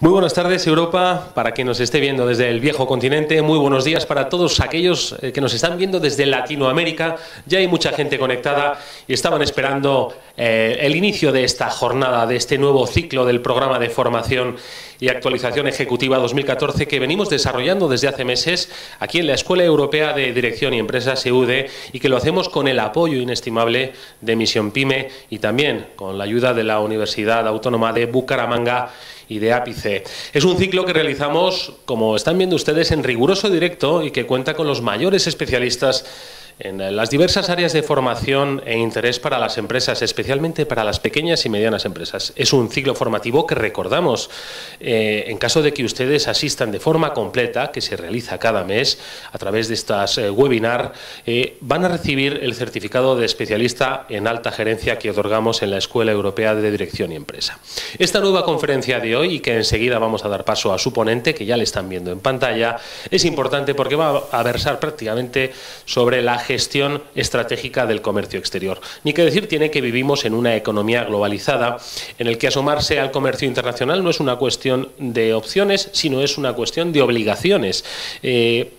Muy buenas tardes, Europa, para quien nos esté viendo desde el viejo continente. Muy buenos días para todos aquellos que nos están viendo desde Latinoamérica. Ya hay mucha gente conectada y estaban esperando el inicio de esta jornada, de este nuevo ciclo del programa de formación y actualización ejecutiva 2014 que venimos desarrollando desde hace meses aquí en la Escuela Europea de Dirección y Empresas EUDE, y que lo hacemos con el apoyo inestimable de Misión PYME y también con la ayuda de la Universidad Autónoma de Bucaramanga y de ápice. Es un ciclo que realizamos, como están viendo ustedes, en riguroso directo y que cuenta con los mayores especialistas en las diversas áreas de formación e interés para las empresas, especialmente para las pequeñas y medianas empresas. Es un ciclo formativo que recordamos, en caso de que ustedes asistan de forma completa, que se realiza cada mes a través de estas webinar, van a recibir el certificado de especialista en alta gerencia que otorgamos en la Escuela Europea de Dirección y Empresa. Esta nueva conferencia de hoy, y que enseguida vamos a dar paso a su ponente, que ya le están viendo en pantalla, es importante porque va a versar prácticamente sobre la gestión estratégica del comercio exterior. Ni que decir tiene que vivimos en una economía globalizada en el que asomarse al comercio internacional no es una cuestión de opciones, sino es una cuestión de obligaciones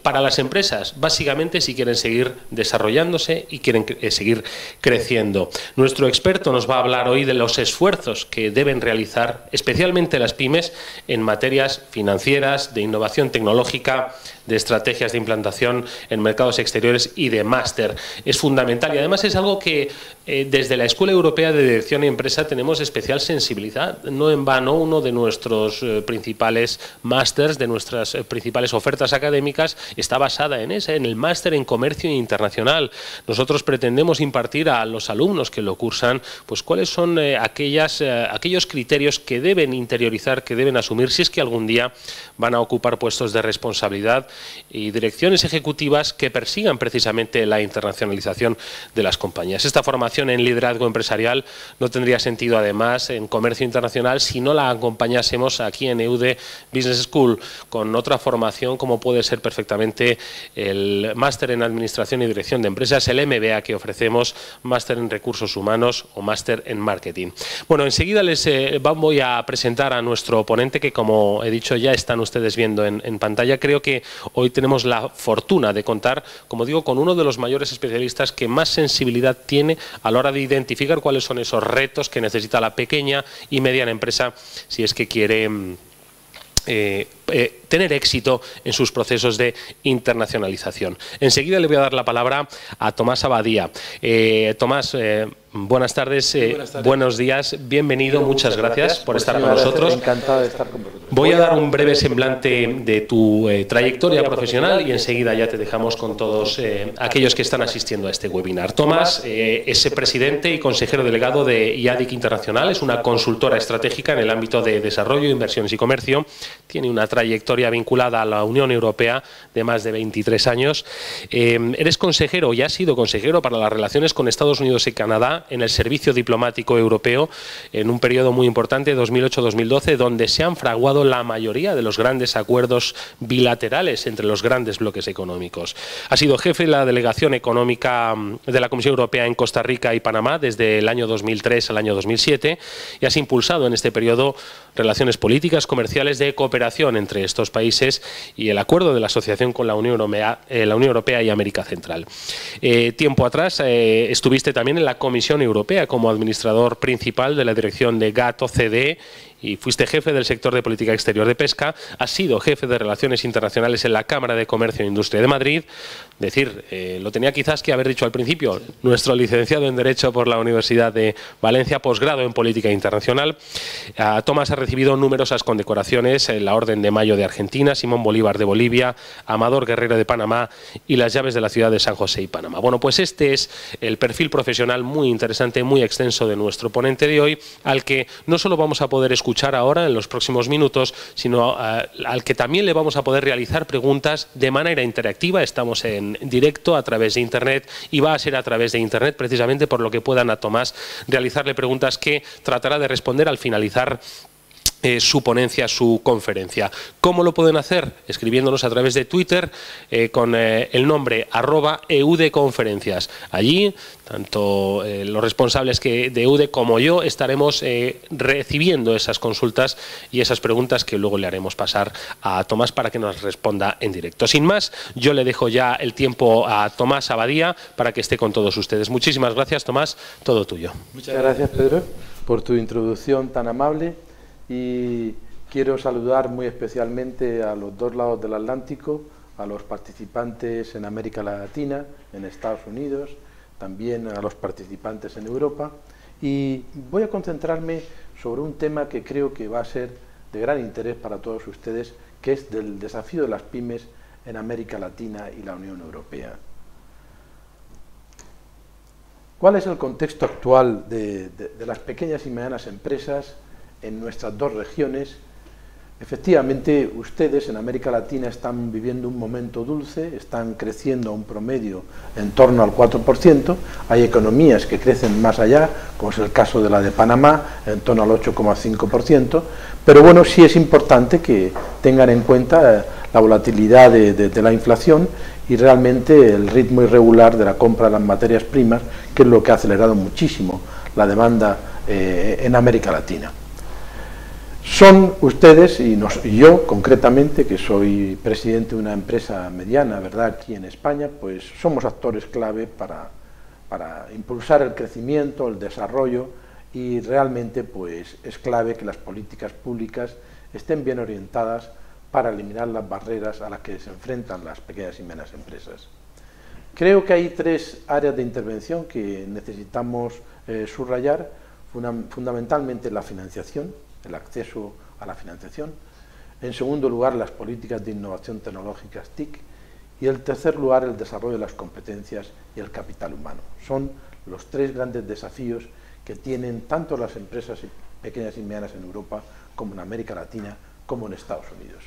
para las empresas, básicamente si quieren seguir desarrollándose y quieren seguir creciendo. Nuestro experto nos va a hablar hoy de los esfuerzos que deben realizar especialmente las pymes en materias financieras, de innovación tecnológica, de estrategias de implantación en mercados exteriores y de máster. Es fundamental y además es algo que desde la Escuela Europea de Dirección y Empresa tenemos especial sensibilidad. No en vano, uno de nuestros principales másters, de nuestras principales ofertas académicas, está basada en ese, en el máster en comercio internacional. Nosotros pretendemos impartir a los alumnos que lo cursan, pues cuáles son aquellos criterios que deben interiorizar, que deben asumir si es que algún día van a ocupar puestos de responsabilidad y direcciones ejecutivas que persigan precisamente la internacionalización de las compañías. Esta formación en liderazgo empresarial no tendría sentido además en comercio internacional si no la acompañásemos aquí en EUDE Business School con otra formación como puede ser perfectamente el máster en administración y dirección de empresas, el MBA que ofrecemos, máster en recursos humanos o máster en marketing. Bueno, enseguida les voy a presentar a nuestro ponente que, como he dicho, ya están ustedes viendo en pantalla. Creo que hoy tenemos la fortuna de contar, como digo, con uno de los mayores especialistas que más sensibilidad tiene a la hora de identificar cuáles son esos retos que necesita la pequeña y mediana empresa si es que quiere tener éxito en sus procesos de internacionalización. Enseguida le voy a dar la palabra a Tomás Abadía. Tomás, buenas tardes, buenos días, bienvenido, muchas gracias por estar con nosotros. Encantado de estar con vosotros. Voy a dar un breve semblante de tu trayectoria profesional y enseguida ya te dejamos con todos aquellos que están asistiendo a este webinar. Tomás es presidente y consejero delegado de IADIC International, es una consultora estratégica en el ámbito de desarrollo, inversiones y comercio. Tiene una trayectoria vinculada a la Unión Europea de más de 23 años. Eres consejero y has sido consejero para las relaciones con Estados Unidos y Canadá en el Servicio Diplomático Europeo en un periodo muy importante, 2008-2012, donde se han fraguado la mayoría de los grandes acuerdos bilaterales entre los grandes bloques económicos. Ha sido jefe de la Delegación Económica de la Comisión Europea en Costa Rica y Panamá desde el año 2003 al año 2007 y has impulsado en este periodo relaciones políticas, comerciales, de cooperación entre estos países y el acuerdo de la asociación con la Unión Europea y América Central. Tiempo atrás estuviste también en la Comisión Europea como administrador principal de la dirección de GATT-CD y fuiste jefe del sector de política exterior de pesca. Has sido jefe de relaciones internacionales en la Cámara de Comercio e Industria de Madrid. Es decir, lo tenía quizás que haber dicho al principio, nuestro licenciado en Derecho por la Universidad de Valencia, posgrado en Política Internacional. Tomás ha recibido numerosas condecoraciones en la Orden de Mayo de Argentina, Simón Bolívar de Bolivia, Amador Guerrero de Panamá y las llaves de la ciudad de San José y Panamá. Bueno, pues este es el perfil profesional muy interesante, muy extenso de nuestro ponente de hoy, al que no solo vamos a poder escuchar ahora en los próximos minutos, sino al que también le vamos a poder realizar preguntas de manera interactiva. Estamos en directo a través de Internet y va a ser a través de Internet precisamente, por lo que puedan a Tomás realizarle preguntas que tratará de responder al finalizar su ponencia, su conferencia. ¿Cómo lo pueden hacer? Escribiéndonos a través de Twitter con el nombre @EUDeConferencias. Allí, tanto los responsables de EUDE como yo estaremos recibiendo esas consultas y esas preguntas que luego le haremos pasar a Tomás para que nos responda en directo. Sin más, yo le dejo ya el tiempo a Tomás Abadía para que esté con todos ustedes. Muchísimas gracias, Tomás. Todo tuyo. Muchas gracias, Pedro, por tu introducción tan amable. Y quiero saludar muy especialmente a los dos lados del Atlántico, a los participantes en América Latina, en Estados Unidos, también a los participantes en Europa. Y voy a concentrarme sobre un tema que creo que va a ser de gran interés para todos ustedes, que es del desafío de las pymes en América Latina y la Unión Europea. ¿Cuál es el contexto actual de las pequeñas y medianas empresas en nuestras dos regiones? Efectivamente, ustedes en América Latina están viviendo un momento dulce, están creciendo a un promedio en torno al 4%, hay economías que crecen más allá, como es el caso de la de Panamá, en torno al 8,5%, pero bueno, sí es importante que tengan en cuenta la volatilidad de la inflación y realmente el ritmo irregular de la compra de las materias primas, que es lo que ha acelerado muchísimo la demanda en América Latina. Son ustedes y yo concretamente, que soy presidente de una empresa mediana, ¿verdad?, aquí en España, pues somos actores clave para impulsar el crecimiento, el desarrollo, y realmente pues es clave que las políticas públicas estén bien orientadas para eliminar las barreras a las que se enfrentan las pequeñas y medianas empresas. Creo que hay tres áreas de intervención que necesitamos subrayar, fundamentalmente la financiación, el acceso a la financiación; en segundo lugar, las políticas de innovación tecnológica TIC, y en tercer lugar, el desarrollo de las competencias y el capital humano. Son los tres grandes desafíos que tienen tanto las empresas pequeñas y medianas en Europa, como en América Latina, como en Estados Unidos.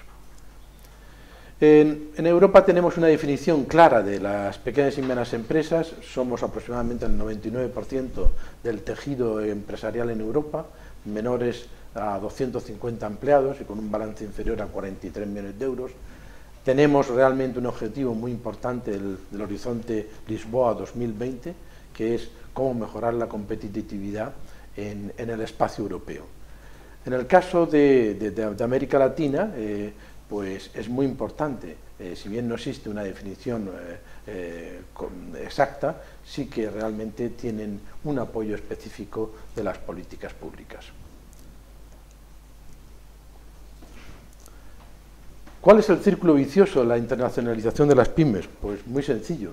En Europa tenemos una definición clara de las pequeñas y medianas empresas. Somos aproximadamente el 99% del tejido empresarial en Europa, menores a 250 empleados y con un balance inferior a 43 millones de euros. Tenemos realmente un objetivo muy importante del horizonte Lisboa 2020, que es cómo mejorar la competitividad en el espacio europeo. En el caso de América Latina, pues es muy importante, si bien no existe una definición exacta, sí que realmente tienen un apoyo específico de las políticas públicas. ¿Cuál es el círculo vicioso de la internacionalización de las pymes? Pues muy sencillo.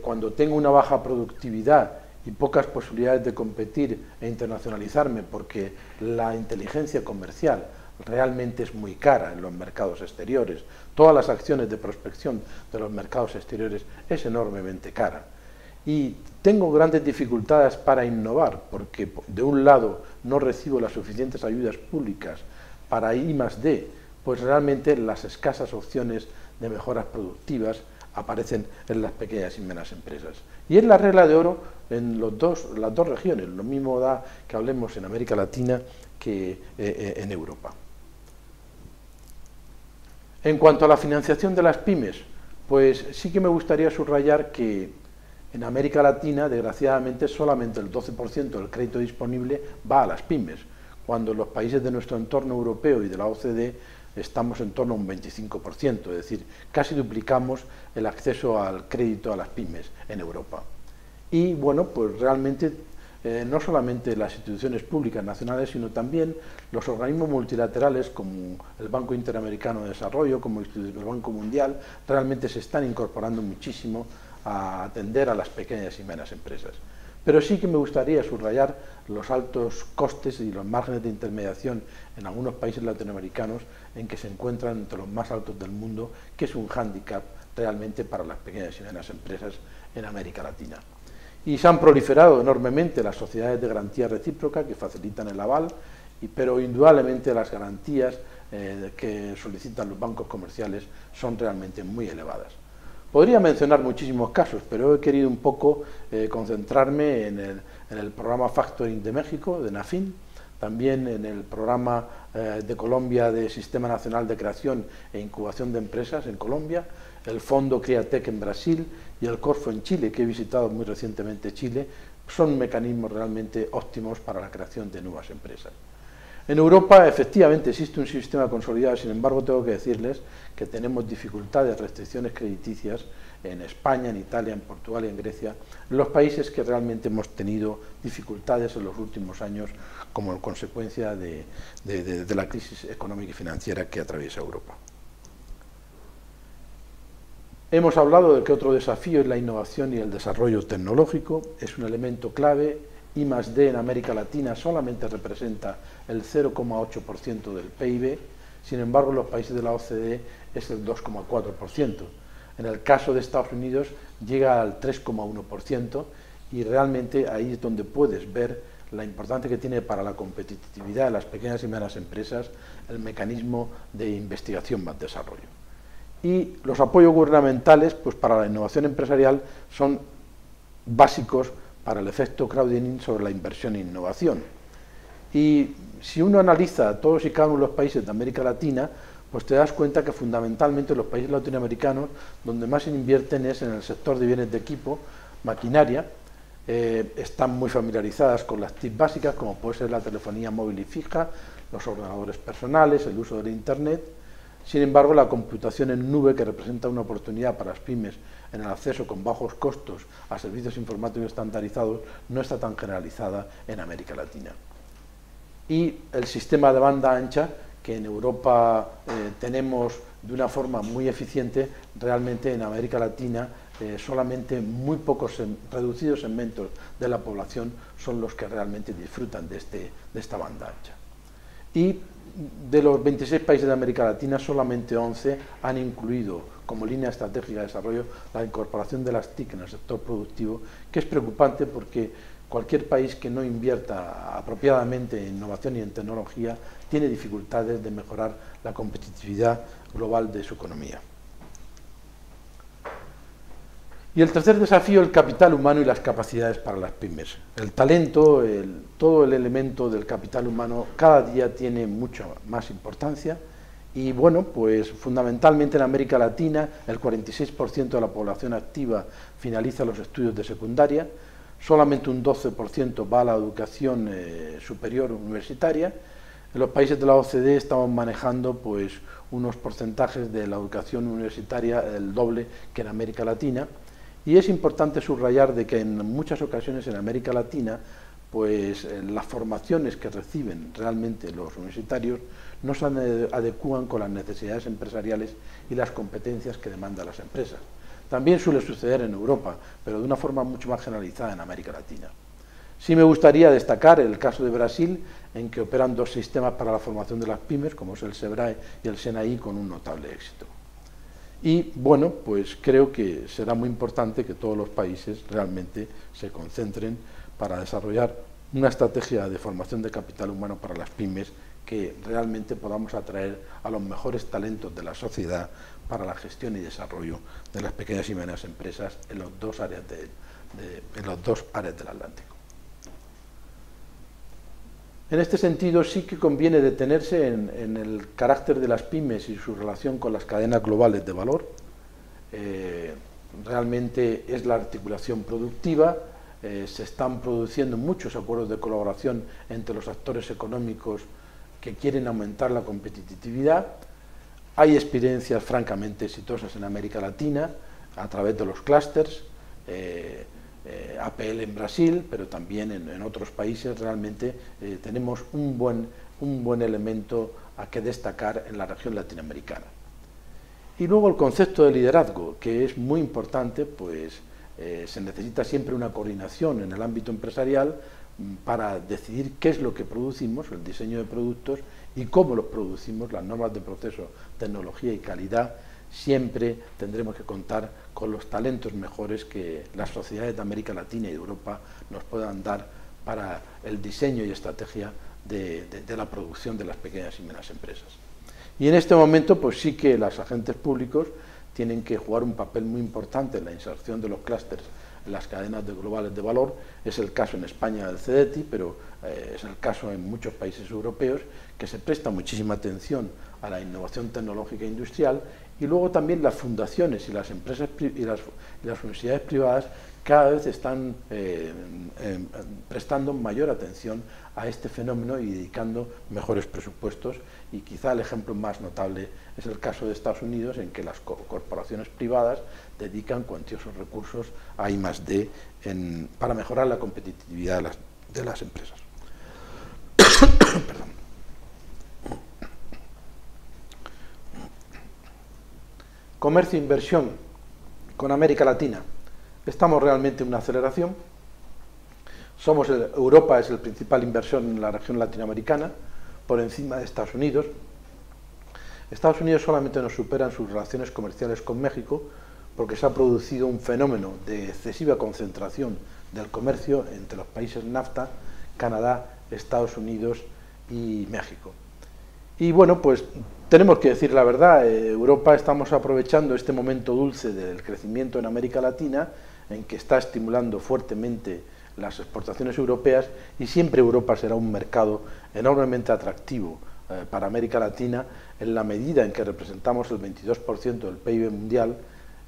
Cuando tengo una baja productividad y pocas posibilidades de competir e internacionalizarme, porque la inteligencia comercial realmente es muy cara en los mercados exteriores, todas las acciones de prospección de los mercados exteriores es enormemente cara, y tengo grandes dificultades para innovar, porque de un lado no recibo las suficientes ayudas públicas para I+D, pues realmente las escasas opciones de mejoras productivas aparecen en las pequeñas y medianas empresas. Y es la regla de oro en las dos regiones, lo mismo da que hablemos en América Latina que en Europa. En cuanto a la financiación de las pymes, pues sí que me gustaría subrayar que en América Latina, desgraciadamente, solamente el 12% del crédito disponible va a las pymes, cuando los países de nuestro entorno europeo y de la OCDE estamos en torno a un 25%, es decir, casi duplicamos el acceso al crédito a las pymes en Europa. Y bueno, pues realmente no solamente las instituciones públicas nacionales, sino también los organismos multilaterales como el Banco Interamericano de Desarrollo, como el Banco Mundial, realmente se están incorporando muchísimo a atender a las pequeñas y medianas empresas. Pero sí que me gustaría subrayar los altos costes y los márgenes de intermediación en algunos países latinoamericanos, en que se encuentran entre los más altos del mundo, que es un hándicap realmente para las pequeñas y medianas empresas en América Latina. Y se han proliferado enormemente las sociedades de garantía recíproca que facilitan el aval, pero indudablemente las garantías que solicitan los bancos comerciales son realmente muy elevadas. Podría mencionar muchísimos casos, pero he querido un poco concentrarme en el programa Factoring de México, de NAFIN, también en el programa de Colombia de Sistema Nacional de Creación e Incubación de Empresas en Colombia, el Fondo CREATEC en Brasil y el Corfo en Chile, que he visitado muy recientemente Chile, son mecanismos realmente óptimos para la creación de nuevas empresas. En Europa efectivamente existe un sistema consolidado, sin embargo tengo que decirles que tenemos dificultades, restricciones crediticias en España, en Italia, en Portugal y en Grecia, los países que realmente hemos tenido dificultades en los últimos años como consecuencia de la crisis económica y financiera que atraviesa Europa. Hemos hablado de que otro desafío es la innovación y el desarrollo tecnológico, es un elemento clave. I+D en América Latina solamente representa el 0,8% del PIB, sin embargo en los países de la OCDE es el 2,4%. En el caso de Estados Unidos llega al 3,1% y realmente ahí es donde puedes ver la importancia que tiene para la competitividad de las pequeñas y medianas empresas el mecanismo de investigación más desarrollo. Y los apoyos gubernamentales pues para la innovación empresarial son básicos para el efecto crowding sobre la inversión e innovación. Y si uno analiza todos y cada uno de los países de América Latina, pues te das cuenta que fundamentalmente los países latinoamericanos donde más se invierten es en el sector de bienes de equipo, maquinaria, están muy familiarizadas con las TIC básicas, como puede ser la telefonía móvil y fija, los ordenadores personales, el uso del Internet. Sin embargo, la computación en nube, que representa una oportunidad para las pymes en el acceso con bajos costos a servicios informáticos estandarizados, no está tan generalizada en América Latina. Y el sistema de banda ancha, que en Europa tenemos de una forma muy eficiente, realmente en América Latina solamente muy pocos reducidos segmentos de la población son los que realmente disfrutan de esta banda ancha. Y de los 26 países de América Latina, solamente 11 han incluido como línea estratégica de desarrollo la incorporación de las TIC en el sector productivo, que es preocupante porque cualquier país que no invierta apropiadamente en innovación y en tecnología tiene dificultades de mejorar la competitividad global de su economía. Y el tercer desafío, el capital humano y las capacidades para las pymes. El talento, todo el elemento del capital humano cada día tiene mucha más importancia y bueno, pues fundamentalmente en América Latina el 46% de la población activa finaliza los estudios de secundaria, solamente un 12% va a la educación superior universitaria. En los países de la OCDE estamos manejando pues unos porcentajes de la educación universitaria el doble que en América Latina. Y es importante subrayar de que en muchas ocasiones en América Latina, pues las formaciones que reciben realmente los universitarios no se adecúan con las necesidades empresariales y las competencias que demandan las empresas. También suele suceder en Europa, pero de una forma mucho más generalizada en América Latina. Sí me gustaría destacar el caso de Brasil, en que operan dos sistemas para la formación de las pymes, como es el SEBRAE y el SENAI, con un notable éxito. Y bueno, pues creo que será muy importante que todos los países realmente se concentren para desarrollar una estrategia de formación de capital humano para las pymes que realmente podamos atraer a los mejores talentos de la sociedad para la gestión y desarrollo de las pequeñas y medianas empresas en las dos áreas del Atlántico. En este sentido sí que conviene detenerse en el carácter de las pymes y su relación con las cadenas globales de valor. Realmente es la articulación productiva, se están produciendo muchos acuerdos de colaboración entre los actores económicos que quieren aumentar la competitividad. Hay experiencias francamente exitosas en América Latina a través de los clústeres, APL en Brasil, pero también en otros países realmente tenemos un buen elemento a que destacar en la región latinoamericana. Y luego el concepto de liderazgo, que es muy importante, pues se necesita siempre una coordinación en el ámbito empresarial para decidir qué es lo que producimos, el diseño de productos y cómo los producimos, las normas de proceso, tecnología y calidad. Siempre tendremos que contar con los talentos mejores que las sociedades de América Latina y de Europa nos puedan dar para el diseño y estrategia de la producción de las pequeñas y medianas empresas. Y en este momento pues sí que los agentes públicos tienen que jugar un papel muy importante en la inserción de los clústeres las cadenas globales de valor. Es el caso en España del CDTI, pero es el caso en muchos países europeos, que se presta muchísima atención a la innovación tecnológica industrial, y luego también las fundaciones y las empresas y las universidades privadas cada vez están prestando mayor atención a este fenómeno y dedicando mejores presupuestos, y quizá el ejemplo más notable es el caso de Estados Unidos, en que las corporaciones privadas dedican cuantiosos recursos a I+D para mejorar la competitividad de las empresas. Perdón. Comercio e inversión con América Latina. Estamos realmente en una aceleración. Europa es el principal inversor en la región latinoamericana, por encima de Estados Unidos. Estados Unidos solamente nos supera en sus relaciones comerciales con México, porque se ha producido un fenómeno de excesiva concentración del comercio entre los países NAFTA, Canadá, Estados Unidos y México. Y bueno, pues tenemos que decir la verdad, Europa estamos aprovechando este momento dulce del crecimiento en América Latina, en que está estimulando fuertemente las exportaciones europeas, y siempre Europa será un mercado enormemente atractivo para América Latina, en la medida en que representamos el 22% del PIB mundial,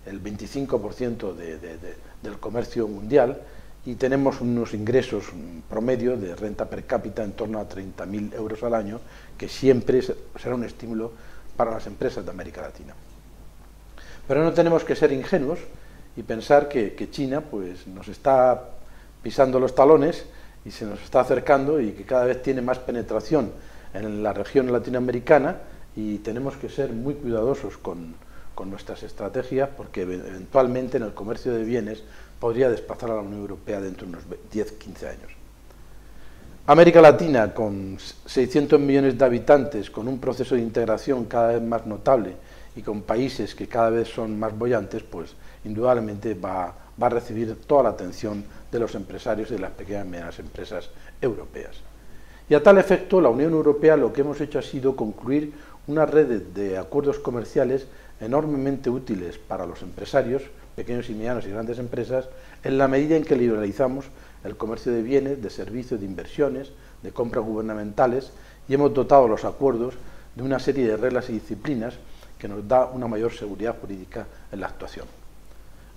el 25% del comercio mundial, y tenemos unos ingresos promedio de renta per cápita en torno a 30.000 euros al año, que siempre será un estímulo para las empresas de América Latina. Pero no tenemos que ser ingenuos y pensar que China pues, nos está pisando los talones y se nos está acercando, y que cada vez tiene más penetración en la región latinoamericana, y tenemos que ser muy cuidadosos con nuestras estrategias, porque eventualmente en el comercio de bienes podría desplazar a la Unión Europea dentro de unos 10-15 años. América Latina, con 600 millones de habitantes, con un proceso de integración cada vez más notable y con países que cada vez son más bollantes, pues indudablemente va a recibir toda la atención de los empresarios y de las pequeñas y medianas empresas europeas. Y a tal efecto, la Unión Europea lo que hemos hecho ha sido concluir una red de acuerdos comerciales enormemente útiles para los empresarios, pequeños y medianos y grandes empresas, en la medida en que liberalizamos el comercio de bienes, de servicios, de inversiones, de compras gubernamentales, y hemos dotado los acuerdos de una serie de reglas y disciplinas que nos da una mayor seguridad jurídica en la actuación.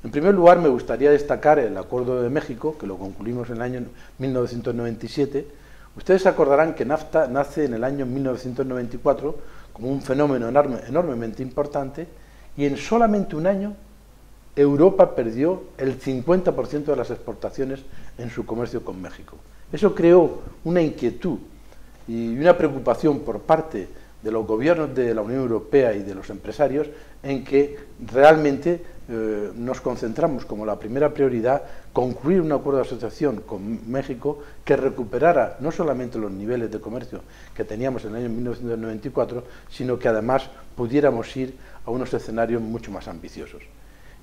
En primer lugar, me gustaría destacar el Acuerdo de México, que lo concluimos en el año 1997. Ustedes acordarán que NAFTA nace en el año 1994 como un fenómeno enormemente importante, y en solamente un año Europa perdió el 50% de las exportaciones en su comercio con México. Eso creó una inquietud y una preocupación por parte de los gobiernos de la Unión Europea y de los empresarios, en que realmente nos concentramos como la primera prioridad concluir un acuerdo de asociación con México que recuperara no solamente los niveles de comercio que teníamos en el año 1994, sino que además pudiéramos ir a unos escenarios mucho más ambiciosos.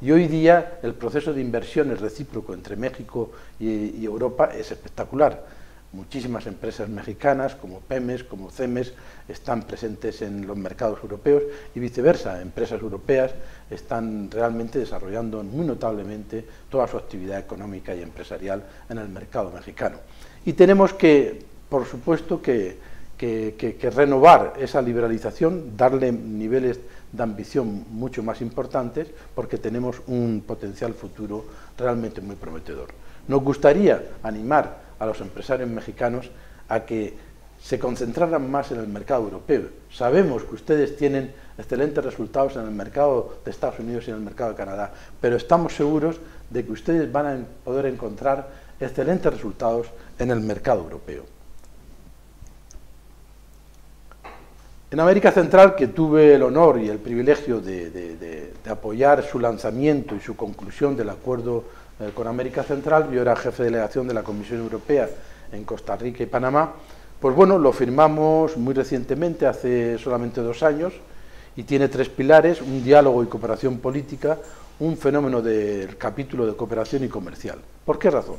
Y hoy día el proceso de inversiones recíproco entre México y Europa es espectacular. Muchísimas empresas mexicanas, como PYMES, como CEMES, están presentes en los mercados europeos, y viceversa, empresas europeas están realmente desarrollando muy notablemente toda su actividad económica y empresarial en el mercado mexicano. Y tenemos que, por supuesto, que renovar esa liberalización, darle niveles de ambición mucho más importantes, porque tenemos un potencial futuro realmente muy prometedor. Nos gustaría animar a los empresarios mexicanos a que se concentraran más en el mercado europeo. Sabemos que ustedes tienen excelentes resultados en el mercado de Estados Unidos y en el mercado de Canadá, pero estamos seguros de que ustedes van a poder encontrar excelentes resultados en el mercado europeo. En América Central, que tuve el honor y el privilegio de apoyar su lanzamiento y su conclusión del acuerdo con América Central, yo era jefe de delegación de la Comisión Europea en Costa Rica y Panamá, pues bueno, lo firmamos muy recientemente, hace solamente 2 años, y tiene 3 pilares, un diálogo y cooperación política, un fenómeno del capítulo de cooperación y comercial. ¿Por qué razón?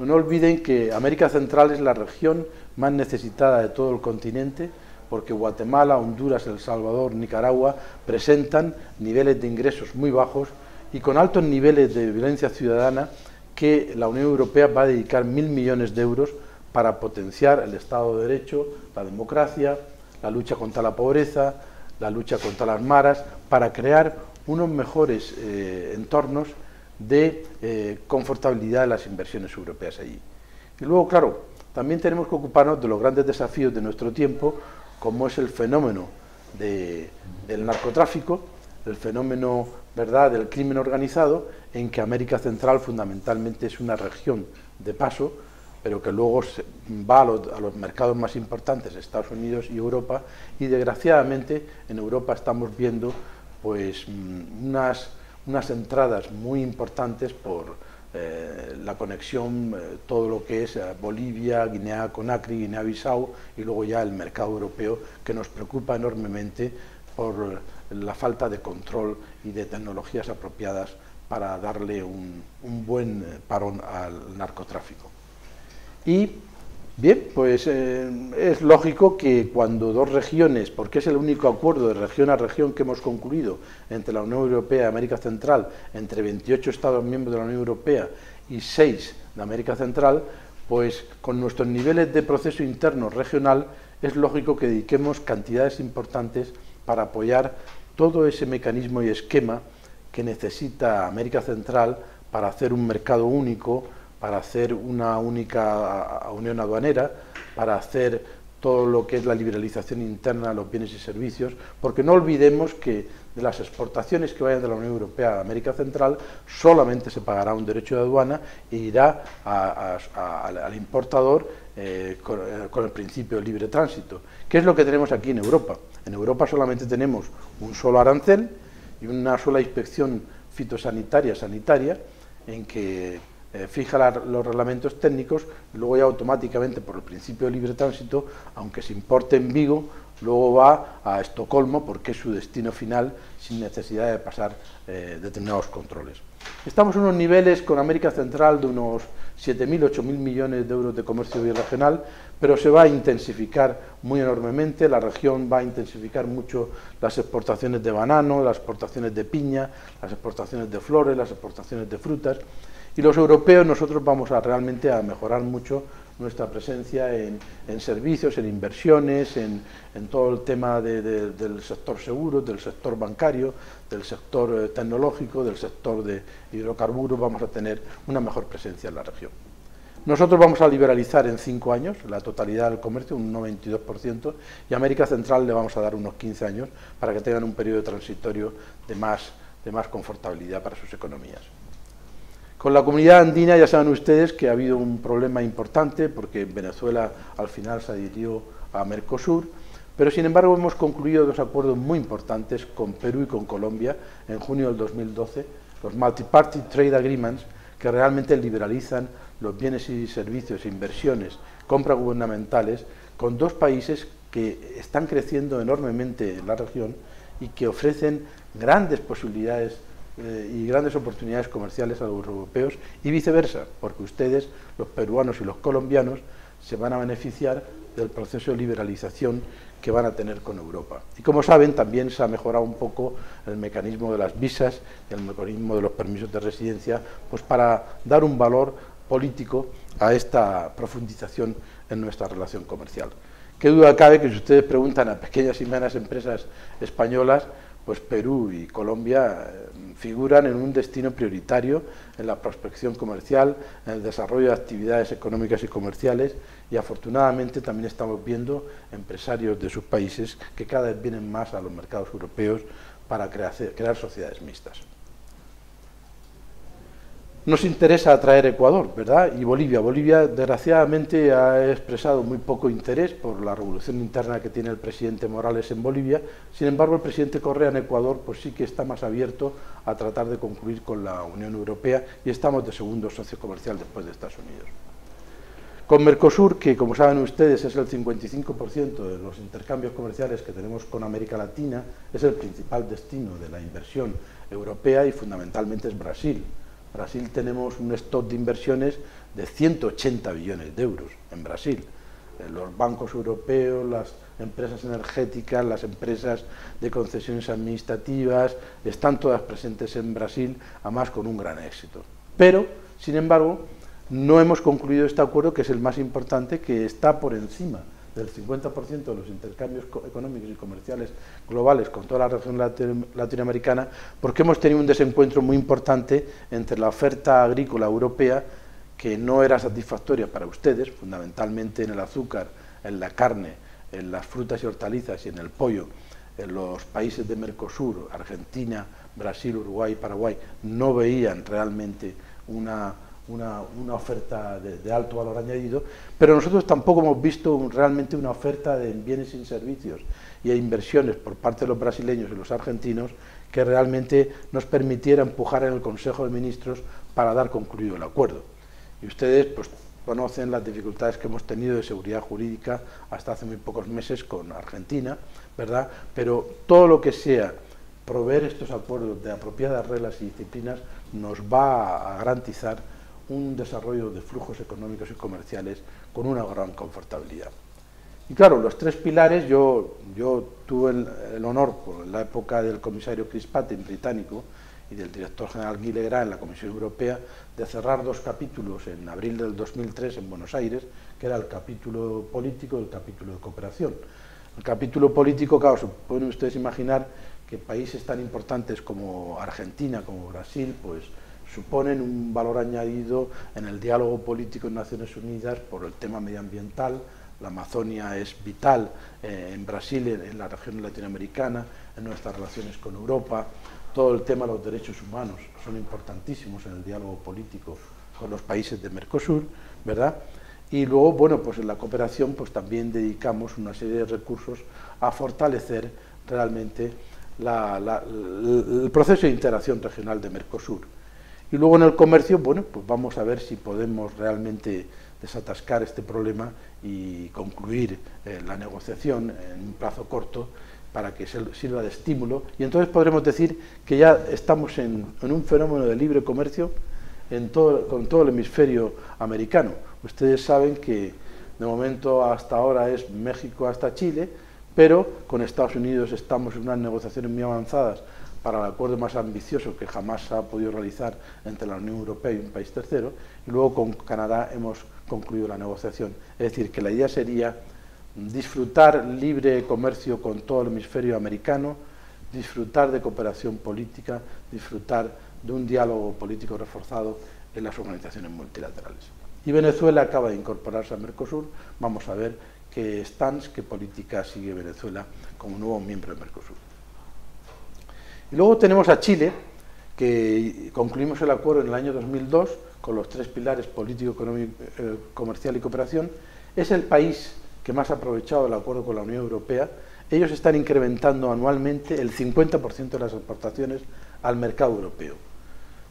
No olviden que América Central es la región más necesitada de todo el continente, porque Guatemala, Honduras, El Salvador, Nicaragua presentan niveles de ingresos muy bajos y con altos niveles de violencia ciudadana que la Unión Europea va a dedicar 1.000 millones de euros para potenciar el Estado de Derecho, la democracia, la lucha contra la pobreza, la lucha contra las maras, para crear unos mejores entornos de confortabilidad de las inversiones europeas allí. Y luego, claro, también tenemos que ocuparnos de los grandes desafíos de nuestro tiempo, como es el fenómeno del narcotráfico, el fenómeno, ¿verdad?, del crimen organizado, en que América Central fundamentalmente es una región de paso, pero que luego va a los mercados más importantes, Estados Unidos y Europa, y desgraciadamente en Europa estamos viendo pues unas entradas muy importantes por la conexión, todo lo que es Bolivia, Guinea Conakry, Guinea-Bissau, y luego ya el mercado europeo, que nos preocupa enormemente por la falta de control y de tecnologías apropiadas para darle un buen parón al narcotráfico. Y bien, pues es lógico que cuando dos regiones, porque es el único acuerdo de región a región que hemos concluido entre la Unión Europea y América Central, entre 28 Estados miembros de la Unión Europea y 6 de América Central, pues con nuestros niveles de proceso interno regional, es lógico que dediquemos cantidades importantes para apoyar todo ese mecanismo y esquema que necesita América Central para hacer un mercado único, para hacer una única unión aduanera, para hacer todo lo que es la liberalización interna de los bienes y servicios, porque no olvidemos que de las exportaciones que vayan de la Unión Europea a América Central solamente se pagará un derecho de aduana e irá al importador con el principio de libre tránsito. ¿Qué es lo que tenemos aquí en Europa? En Europa solamente tenemos un solo arancel y una sola inspección fitosanitaria, en que fija los reglamentos técnicos, y luego ya automáticamente por el principio de libre tránsito, aunque se importe en Vigo, luego va a Estocolmo porque es su destino final, sin necesidad de pasar determinados controles. Estamos en unos niveles con América Central de unos 7.000, 8.000 millones de euros de comercio biregional, pero se va a intensificar muy enormemente, la región va a intensificar mucho las exportaciones de banano, las exportaciones de piña, las exportaciones de flores, las exportaciones de frutas. Y los europeos nosotros vamos realmente a mejorar mucho nuestra presencia en servicios, en inversiones, en todo el tema del sector seguro, del sector bancario, del sector tecnológico, del sector de hidrocarburos. Vamos a tener una mejor presencia en la región. Nosotros vamos a liberalizar en 5 años la totalidad del comercio, un 92%, y a América Central le vamos a dar unos 15 años para que tengan un periodo transitorio de más confortabilidad para sus economías. Con la comunidad andina ya saben ustedes que ha habido un problema importante porque Venezuela al final se adhirió a Mercosur, pero sin embargo hemos concluido 2 acuerdos muy importantes con Perú y con Colombia en junio del 2012, los Multi-Party Trade Agreements, que realmente liberalizan los bienes y servicios, inversiones, compras gubernamentales, con 2 países que están creciendo enormemente en la región y que ofrecen grandes posibilidades y grandes oportunidades comerciales a los europeos y viceversa, porque ustedes, los peruanos y los colombianos, se van a beneficiar del proceso de liberalización que van a tener con Europa. Y como saben, también se ha mejorado un poco el mecanismo de las visas, el mecanismo de los permisos de residencia, pues para dar un valor político a esta profundización en nuestra relación comercial. Qué duda cabe que si ustedes preguntan a pequeñas y medianas empresas españolas, pues Perú y Colombia figuran en un destino prioritario en la prospección comercial, en el desarrollo de actividades económicas y comerciales, y afortunadamente también estamos viendo empresarios de sus países que cada vez vienen más a los mercados europeos para crear sociedades mixtas. Nos interesa atraer Ecuador, ¿verdad?, y Bolivia. Bolivia, desgraciadamente, ha expresado muy poco interés por la revolución interna que tiene el presidente Morales en Bolivia. Sin embargo, el presidente Correa en Ecuador, pues sí que está más abierto a tratar de concluir con la Unión Europea, y estamos de segundo socio comercial después de Estados Unidos. Con Mercosur, que como saben ustedes es el 55% de los intercambios comerciales que tenemos con América Latina, es el principal destino de la inversión europea y fundamentalmente es Brasil. Brasil tenemos un stock de inversiones de 180 billones de euros en Brasil. Los bancos europeos, las empresas energéticas, las empresas de concesiones administrativas, están todas presentes en Brasil, además con un gran éxito. Pero Sin embargo, no hemos concluido este acuerdo, que es el más importante, que está por encima del 50% de los intercambios económicos y comerciales globales con toda la región latinoamericana, porque hemos tenido un desencuentro muy importante entre la oferta agrícola europea, que no era satisfactoria para ustedes, fundamentalmente en el azúcar, en la carne, en las frutas y hortalizas y en el pollo. En los países de Mercosur, Argentina, Brasil, Uruguay, Paraguay, no veían realmente una oferta de alto valor añadido, pero nosotros tampoco hemos visto realmente una oferta de bienes y servicios y de inversiones por parte de los brasileños y los argentinos que realmente nos permitiera empujar en el Consejo de Ministros para dar concluido el acuerdo. Y ustedes pues conocen las dificultades que hemos tenido de seguridad jurídica hasta hace muy pocos meses con Argentina, ¿verdad? Pero todo lo que sea proveer estos acuerdos de apropiadas reglas y disciplinas nos va a garantizar un desarrollo de flujos económicos y comerciales con una gran confortabilidad. Y claro, los tres pilares, yo tuve el honor, por la época del comisario Chris Patten, británico, y del director general Guy Legrand en la Comisión Europea, de cerrar dos capítulos en abril del 2003 en Buenos Aires, que era el capítulo político y el capítulo de cooperación. El capítulo político, claro, se pueden ustedes imaginar que países tan importantes como Argentina, como Brasil, pues suponen un valor añadido en el diálogo político en Naciones Unidas por el tema medioambiental. La Amazonia es vital en Brasil, en la región latinoamericana, en nuestras relaciones con Europa. Todo el tema de los derechos humanos son importantísimos en el diálogo político con los países de Mercosur, ¿verdad? Y luego, bueno, pues en la cooperación pues también dedicamos una serie de recursos a fortalecer realmente el proceso de integración regional de Mercosur. Y luego en el comercio, bueno, pues vamos a ver si podemos realmente desatascar este problema y concluir la negociación en un plazo corto para que sirva de estímulo. Y entonces podremos decir que ya estamos en un fenómeno de libre comercio con todo el hemisferio americano. Ustedes saben que de momento hasta ahora es México hasta Chile, pero con Estados Unidos estamos en unas negociaciones muy avanzadas para el acuerdo más ambicioso que jamás se ha podido realizar entre la Unión Europea y un país tercero, y luego con Canadá hemos concluido la negociación. Es decir, que la idea sería disfrutar libre comercio con todo el hemisferio americano, disfrutar de cooperación política, disfrutar de un diálogo político reforzado en las organizaciones multilaterales. Y Venezuela acaba de incorporarse a Mercosur. Vamos a ver qué stance, qué política sigue Venezuela como nuevo miembro de Mercosur. Y luego tenemos a Chile, que concluimos el acuerdo en el año 2002 con los tres pilares político, económico, comercial y cooperación. Es el país que más ha aprovechado el acuerdo con la Unión Europea. Ellos están incrementando anualmente el 50% de las exportaciones al mercado europeo,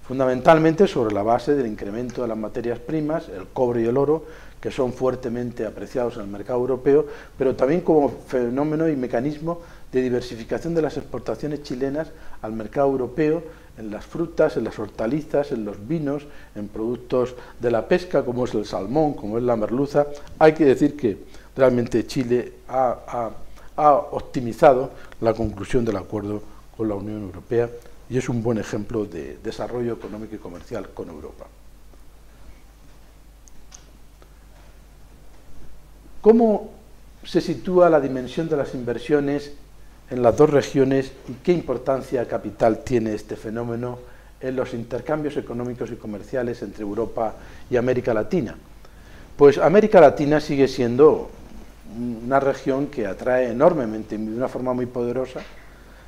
fundamentalmente sobre la base del incremento de las materias primas, el cobre y el oro, que son fuertemente apreciados en el mercado europeo, pero también como fenómeno y mecanismo de diversificación de las exportaciones chilenas al mercado europeo, en las frutas, en las hortalizas, en los vinos, en productos de la pesca, como es el salmón, como es la merluza. Hay que decir que realmente Chile ha optimizado la conclusión del acuerdo con la Unión Europea y es un buen ejemplo de desarrollo económico y comercial con Europa. ¿Cómo se sitúa la dimensión de las inversiones en las dos regiones y qué importancia capital tiene este fenómeno en los intercambios económicos y comerciales entre Europa y América Latina? Pues América Latina sigue siendo una región que atrae enormemente, de una forma muy poderosa,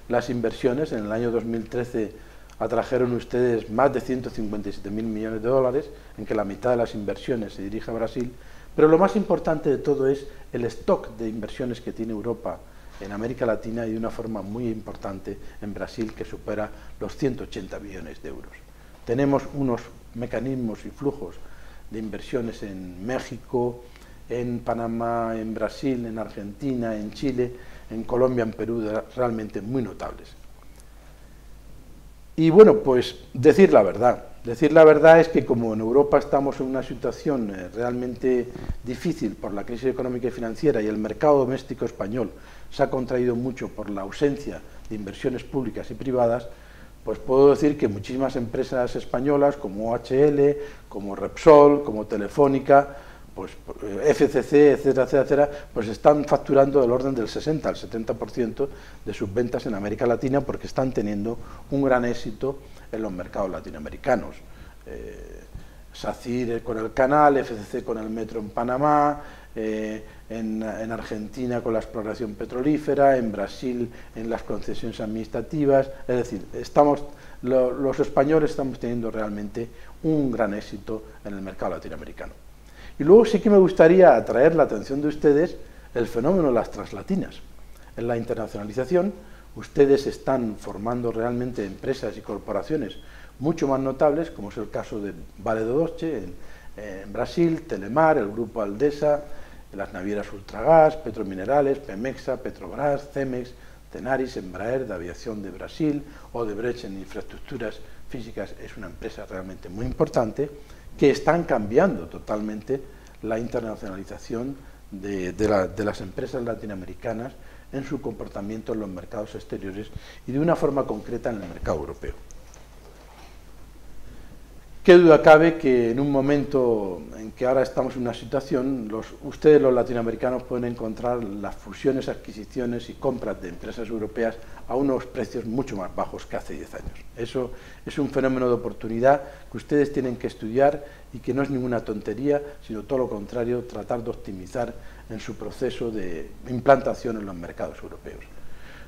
las inversiones. En el año 2013 atrajeron ustedes más de 157.000 millones de dólares, en que la mitad de las inversiones se dirige a Brasil. Pero lo más importante de todo es el stock de inversiones que tiene Europa en América Latina y de una forma muy importante en Brasil, que supera los 180 billones de euros. Tenemos unos mecanismos y flujos de inversiones en México, en Panamá, en Brasil, en Argentina, en Chile, en Colombia, en Perú, realmente muy notables. Y bueno, pues decir la verdad. Decir la verdad es que como en Europa estamos en una situación realmente difícil por la crisis económica y financiera y el mercado doméstico español se ha contraído mucho por la ausencia de inversiones públicas y privadas, pues puedo decir que muchísimas empresas españolas como OHL, como Repsol, como Telefónica, pues FCC, etcétera, etcétera, pues están facturando del orden del 60 al 70% de sus ventas en América Latina porque están teniendo un gran éxito en los mercados latinoamericanos. SACIR con el canal, FCC con el metro en Panamá, en Argentina con la exploración petrolífera, en Brasil en las concesiones administrativas, es decir, los españoles estamos teniendo realmente un gran éxito en el mercado latinoamericano. Y luego sí que me gustaría atraer la atención de ustedes el fenómeno de las translatinas. En la internacionalización, ustedes están formando realmente empresas y corporaciones mucho más notables, como es el caso de Vale do Doce en Brasil, Telemar, el Grupo Aldesa, las navieras Ultragas, Petrominerales, Pemexa, Petrobras, Cemex, Tenaris, Embraer, de Aviación de Brasil, Odebrecht en Infraestructuras Físicas, es una empresa realmente muy importante, que están cambiando totalmente la internacionalización de las empresas latinoamericanas en su comportamiento en los mercados exteriores y de una forma concreta en el mercado europeo. Qué duda cabe que en un momento en que ahora estamos en una situación, ustedes los latinoamericanos pueden encontrar las fusiones, adquisiciones y compras de empresas europeas a unos precios mucho más bajos que hace 10 años. Eso es un fenómeno de oportunidad que ustedes tienen que estudiar y que no es ninguna tontería, sino todo lo contrario, tratar de optimizar en su proceso de implantación en los mercados europeos.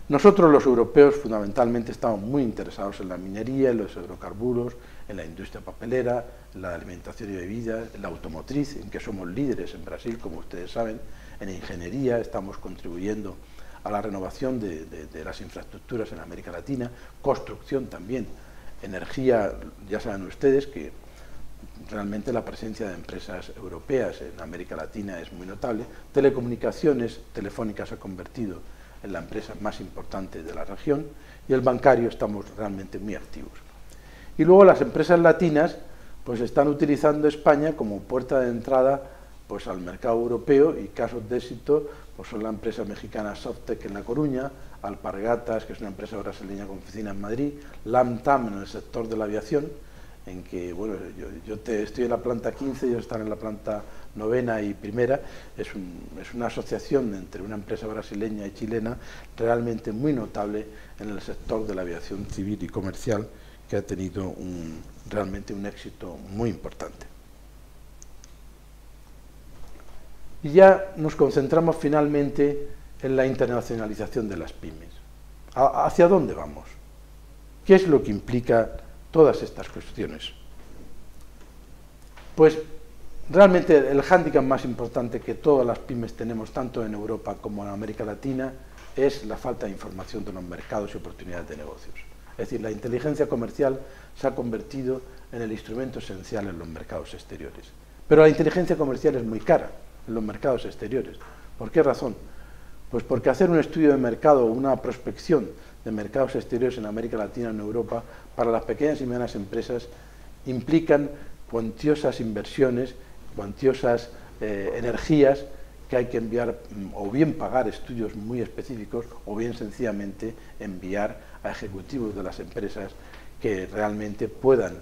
Nosotros los europeos fundamentalmente estamos muy interesados en la minería, en los hidrocarburos, en la industria papelera, en la alimentación y bebidas, en la automotriz, en que somos líderes en Brasil, como ustedes saben, en ingeniería, estamos contribuyendo a la renovación de las infraestructuras en América Latina, construcción también, energía, ya saben ustedes que realmente la presencia de empresas europeas en América Latina es muy notable, telecomunicaciones, Telefónica se ha convertido en la empresa más importante de la región, y el bancario estamos realmente muy activos. Y luego las empresas latinas pues están utilizando España como puerta de entrada pues al mercado europeo, y casos de éxito pues son la empresa mexicana Softec en La Coruña, Alpargatas, que es una empresa brasileña con oficina en Madrid, Lamtam en el sector de la aviación, en que, bueno, yo estoy en la planta 15, ellos están en la planta 9ª y 1ª, es una asociación entre una empresa brasileña y chilena realmente muy notable en el sector de la aviación civil y comercial, que ha tenido realmente un éxito muy importante. Y ya nos concentramos finalmente en la internacionalización de las pymes. ¿Hacia dónde vamos? ¿Qué es lo que implica todas estas cuestiones? Pues realmente el hándicap más importante que todas las pymes tenemos, tanto en Europa como en América Latina, es la falta de información de los mercados y oportunidades de negocios. Es decir, la inteligencia comercial se ha convertido en el instrumento esencial en los mercados exteriores. Pero la inteligencia comercial es muy cara en los mercados exteriores. ¿Por qué razón? Pues porque hacer un estudio de mercado o una prospección de mercados exteriores en América Latina, en Europa, para las pequeñas y medianas empresas implican cuantiosas inversiones, cuantiosas energías que hay que enviar, o bien pagar estudios muy específicos, o bien sencillamente enviar a ejecutivos de las empresas que realmente puedan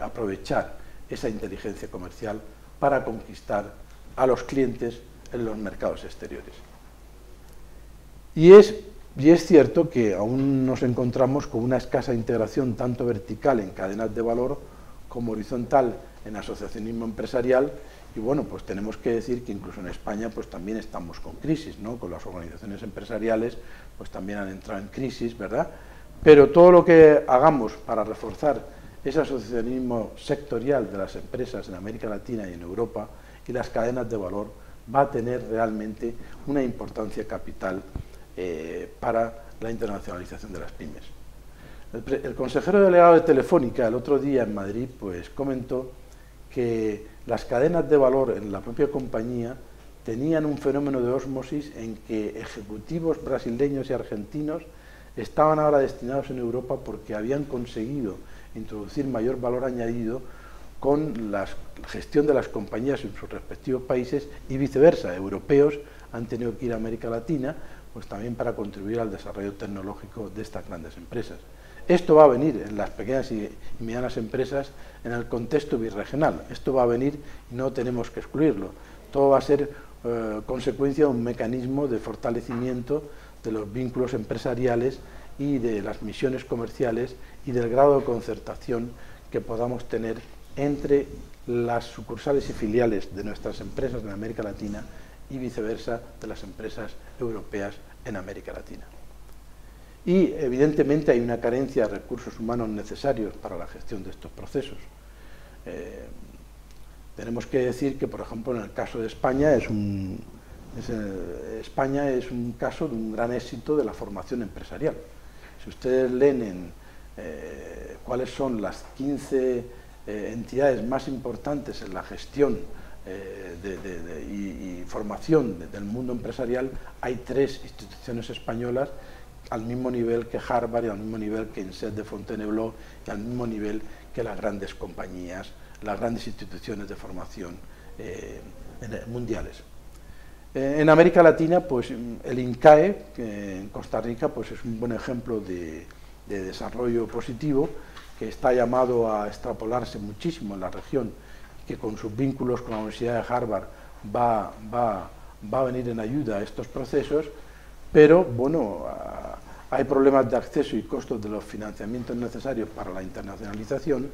aprovechar esa inteligencia comercial para conquistar a los clientes en los mercados exteriores. Y es cierto que aún nos encontramos con una escasa integración tanto vertical en cadenas de valor como horizontal en asociacionismo empresarial. Y bueno, pues tenemos que decir que incluso en España pues también estamos con crisis, ¿no? Con las organizaciones empresariales pues también han entrado en crisis, ¿verdad? Pero todo lo que hagamos para reforzar ese asociacionismo sectorial de las empresas en América Latina y en Europa y las cadenas de valor va a tener realmente una importancia capital para la internacionalización de las pymes. El consejero delegado de Telefónica el otro día en Madrid pues comentó que las cadenas de valor en la propia compañía tenían un fenómeno de ósmosis en que ejecutivos brasileños y argentinos estaban ahora destinados en Europa porque habían conseguido introducir mayor valor añadido con la gestión de las compañías en sus respectivos países y viceversa, europeos han tenido que ir a América Latina pues también para contribuir al desarrollo tecnológico de estas grandes empresas. Esto va a venir en las pequeñas y medianas empresas en el contexto birregional. Esto va a venir y no tenemos que excluirlo. Todo va a ser consecuencia de un mecanismo de fortalecimiento de los vínculos empresariales y de las misiones comerciales y del grado de concertación que podamos tener entre las sucursales y filiales de nuestras empresas en América Latina y viceversa de las empresas europeas en América Latina. Y evidentemente hay una carencia de recursos humanos necesarios para la gestión de estos procesos. Tenemos que decir que, por ejemplo, en el caso de España es un caso de un gran éxito de la formación empresarial. Si ustedes leen cuáles son las 15 entidades más importantes en la gestión y formación del mundo empresarial, hay 3 instituciones españolas al mismo nivel que Harvard, y al mismo nivel que Intel de Fontainebleau, y al mismo nivel que las grandes compañías, las grandes instituciones de formación mundiales. En América Latina, pues el INCAE, en Costa Rica, pues es un buen ejemplo de desarrollo positivo, que está llamado a extrapolarse muchísimo en la región, que con sus vínculos con la Universidad de Harvard va a venir en ayuda a estos procesos, pero bueno, hay problemas de acceso y costos de los financiamientos necesarios para la internacionalización,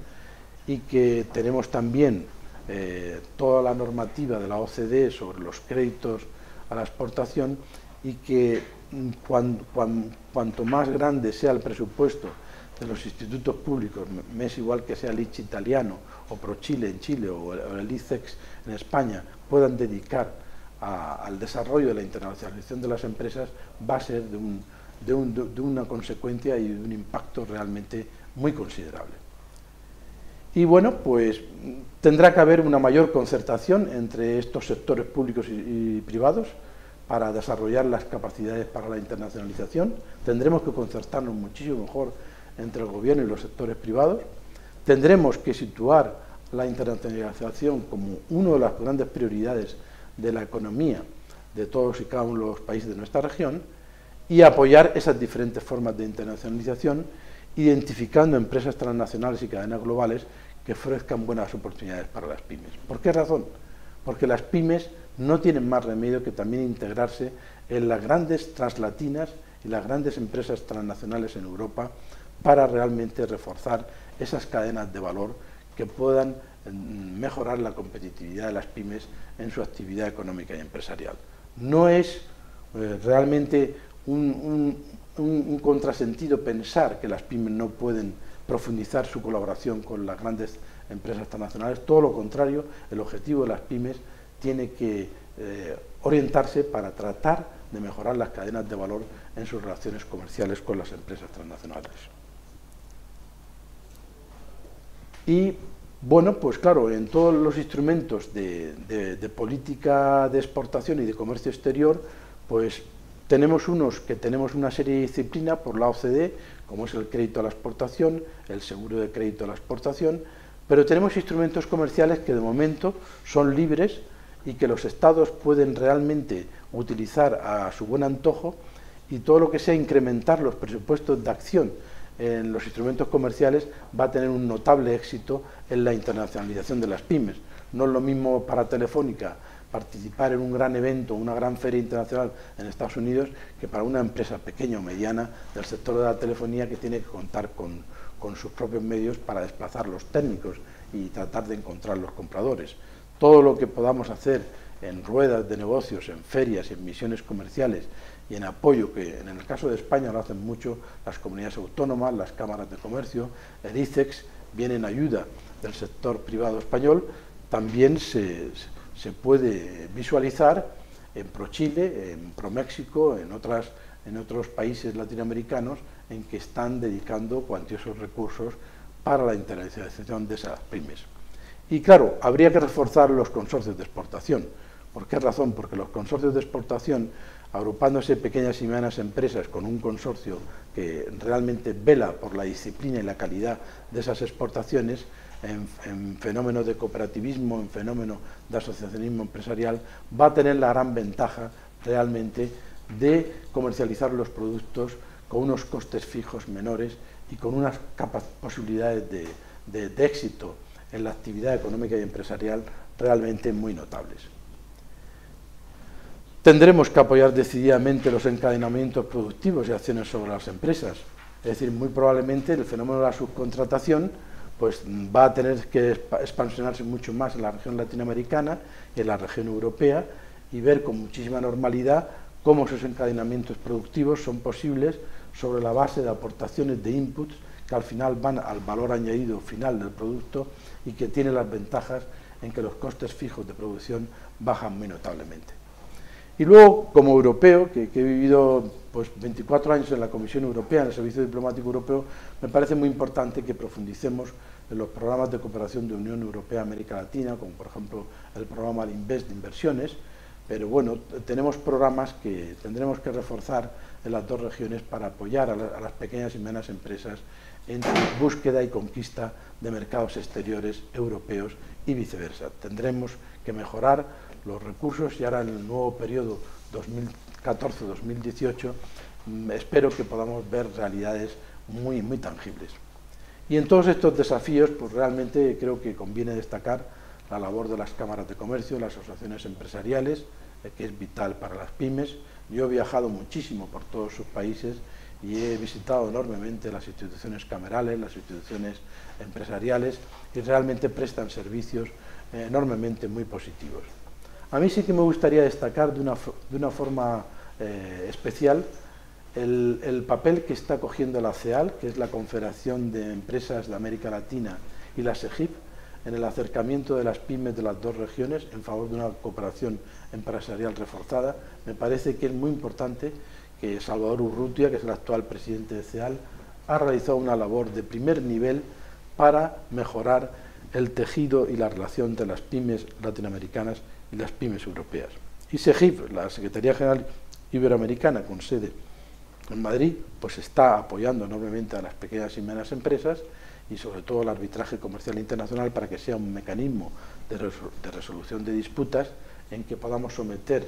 y que tenemos también toda la normativa de la OCDE sobre los créditos a la exportación, y que cuanto más grande sea el presupuesto de los institutos públicos, me es igual que sea el ICE italiano o ProChile en Chile o el ICEX en España, puedan dedicar al desarrollo de la internacionalización de las empresas, va a ser de una consecuencia y de un impacto realmente muy considerable. Y bueno, pues tendrá que haber una mayor concertación entre estos sectores públicos y privados para desarrollar las capacidades para la internacionalización. Tendremos que concertarnos muchísimo mejor entre el gobierno y los sectores privados. Tendremos que situar la internacionalización como una de las grandes prioridades de la economía de todos y cada uno de los países de nuestra región, y apoyar esas diferentes formas de internacionalización, identificando empresas transnacionales y cadenas globales que ofrezcan buenas oportunidades para las pymes. ¿Por qué razón? Porque las pymes no tienen más remedio que también integrarse en las grandes translatinas y las grandes empresas transnacionales en Europa, para realmente reforzar esas cadenas de valor que puedan mejorar la competitividad de las pymes en su actividad económica y empresarial. No es realmente un contrasentido pensar que las pymes no pueden profundizar su colaboración con las grandes empresas transnacionales. Todo lo contrario, el objetivo de las pymes tiene que orientarse para tratar de mejorar las cadenas de valor en sus relaciones comerciales con las empresas transnacionales. Y bueno, pues claro, en todos los instrumentos de política de exportación y de comercio exterior, pues tenemos unos que tenemos una serie de disciplinas por la OCDE, como es el crédito a la exportación, el seguro de crédito a la exportación, pero tenemos instrumentos comerciales que de momento son libres y que los estados pueden realmente utilizar a su buen antojo, y todo lo que sea incrementar los presupuestos de acción en los instrumentos comerciales va a tener un notable éxito en la internacionalización de las pymes. No es lo mismo para Telefónica participar en un gran evento, una gran feria internacional en Estados Unidos, que para una empresa pequeña o mediana del sector de la telefonía, que tiene que contar con sus propios medios para desplazar los técnicos y tratar de encontrar los compradores. Todo lo que podamos hacer en ruedas de negocios, en ferias, en misiones comerciales, y en apoyo, que en el caso de España lo hacen mucho las comunidades autónomas, las cámaras de comercio, el ICEX viene en ayuda del sector privado español, también se puede visualizar en ProChile, en ProMéxico, en otros países latinoamericanos, en que están dedicando cuantiosos recursos para la internacionalización de esas pymes. Y claro, habría que reforzar los consorcios de exportación. ¿Por qué razón? Porque los consorcios de exportación, agrupándose pequeñas y medianas empresas con un consorcio que realmente vela por la disciplina y la calidad de esas exportaciones, en fenómenos de cooperativismo, en fenómenos de asociacionismo empresarial, va a tener la gran ventaja realmente de comercializar los productos con unos costes fijos menores y con unas posibilidades de éxito en la actividad económica y empresarial realmente muy notables. Tendremos que apoyar decididamente los encadenamientos productivos y acciones sobre las empresas. Es decir, muy probablemente el fenómeno de la subcontratación pues, va a tener que expansionarse mucho más en la región latinoamericana y en la región europea, y ver con muchísima normalidad cómo esos encadenamientos productivos son posibles sobre la base de aportaciones de inputs que al final van al valor añadido final del producto y que tiene las ventajas en que los costes fijos de producción bajan muy notablemente. Y luego, como europeo, que he vivido pues, 24 años en la Comisión Europea, en el Servicio Diplomático Europeo, me parece muy importante que profundicemos en los programas de cooperación de Unión Europea-América Latina, como por ejemplo el programa de Invest de inversiones, pero bueno, tenemos programas que tendremos que reforzar en las dos regiones para apoyar a las pequeñas y medianas empresas en su búsqueda y conquista de mercados exteriores europeos y viceversa. Tendremos que mejorar los recursos y ahora en el nuevo periodo 2014-2018 espero que podamos ver realidades muy, muy tangibles. Y en todos estos desafíos, pues realmente creo que conviene destacar la labor de las cámaras de comercio, las asociaciones empresariales, que es vital para las pymes. Yo he viajado muchísimo por todos sus países y he visitado enormemente las instituciones camerales, las instituciones empresariales, y realmente prestan servicios enormemente muy positivos. A mí sí que me gustaría destacar de una forma especial el papel que está cogiendo la CEAL, que es la Confederación de Empresas de América Latina, y la SEGIB, en el acercamiento de las pymes de las dos regiones en favor de una cooperación empresarial reforzada. Me parece que es muy importante que Salvador Urrutia, que es el actual presidente de CEAL, ha realizado una labor de primer nivel para mejorar el tejido y la relación de las pymes latinoamericanas y las pymes europeas. Y SEGIB, la Secretaría General Iberoamericana, con sede en Madrid, pues está apoyando enormemente a las pequeñas y medianas empresas, y sobre todo el arbitraje comercial internacional, para que sea un mecanismo de resolución de disputas en que podamos someter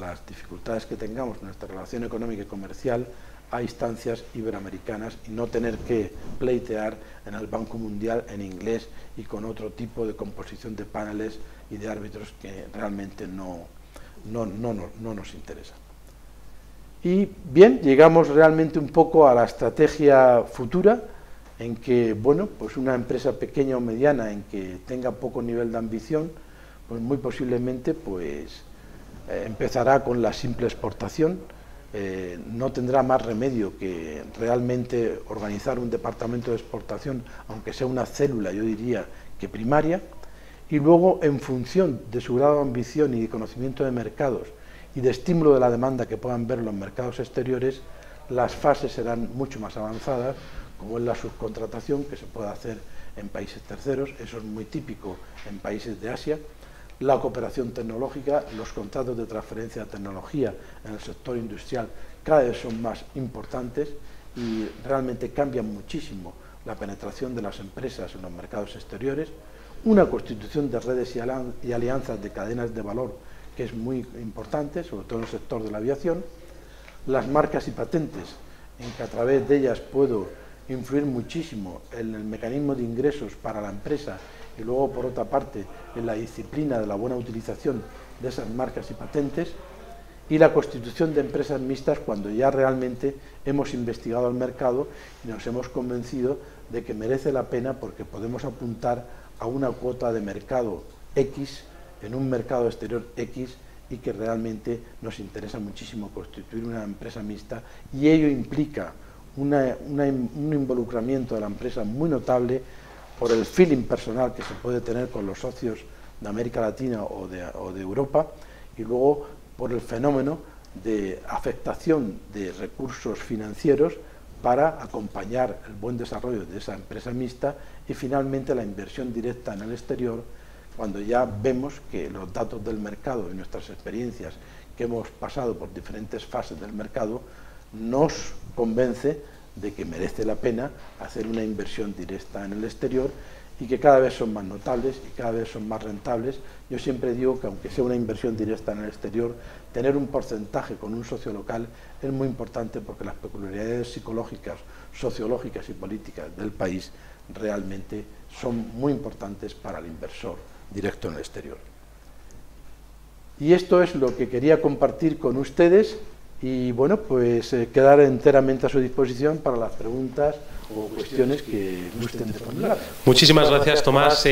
las dificultades que tengamos en nuestra relación económica y comercial a instancias iberoamericanas y no tener que pleitear en el Banco Mundial en inglés y con otro tipo de composición de paneles y de árbitros que realmente no nos interesan. Y bien, llegamos realmente un poco a la estrategia futura, en que, bueno, pues una empresa pequeña o mediana en que tenga poco nivel de ambición, pues muy posiblemente pues, empezará con la simple exportación, no tendrá más remedio que realmente organizar un departamento de exportación, aunque sea una célula, yo diría, que primaria, y luego en función de su grado de ambición y de conocimiento de mercados y de estímulo de la demanda que puedan ver los mercados exteriores, las fases serán mucho más avanzadas, como es la subcontratación que se puede hacer en países terceros, eso es muy típico en países de Asia, la cooperación tecnológica, los contratos de transferencia de tecnología en el sector industrial cada vez son más importantes y realmente cambian muchísimo la penetración de las empresas en los mercados exteriores, una constitución de redes y alianzas de cadenas de valor que es muy importante, sobre todo en el sector de la aviación, las marcas y patentes, en que a través de ellas puedo influir muchísimo en el mecanismo de ingresos para la empresa y luego, por otra parte, en la disciplina de la buena utilización de esas marcas y patentes, y la constitución de empresas mixtas cuando ya realmente hemos investigado el mercado y nos hemos convencido de que merece la pena porque podemos apuntar a una cuota de mercado X en un mercado exterior X y que realmente nos interesa muchísimo constituir una empresa mixta, y ello implica un involucramiento de la empresa muy notable por el feeling personal que se puede tener con los socios de América Latina o de Europa, y luego por el fenómeno de afectación de recursos financieros para acompañar el buen desarrollo de esa empresa mixta, y finalmente la inversión directa en el exterior, cuando ya vemos que los datos del mercado y nuestras experiencias que hemos pasado por diferentes fases del mercado nos convence de que merece la pena hacer una inversión directa en el exterior y que cada vez son más notables y cada vez son más rentables. Yo siempre digo que aunque sea una inversión directa en el exterior, tener un porcentaje con un socio local es muy importante porque las peculiaridades psicológicas, sociológicas y políticas del país realmente son muy importantes para el inversor directo en el exterior. Y esto es lo que quería compartir con ustedes y bueno, pues quedar enteramente a su disposición para las preguntas o cuestiones que gusten de formular. Muchísimas gracias, Tomás,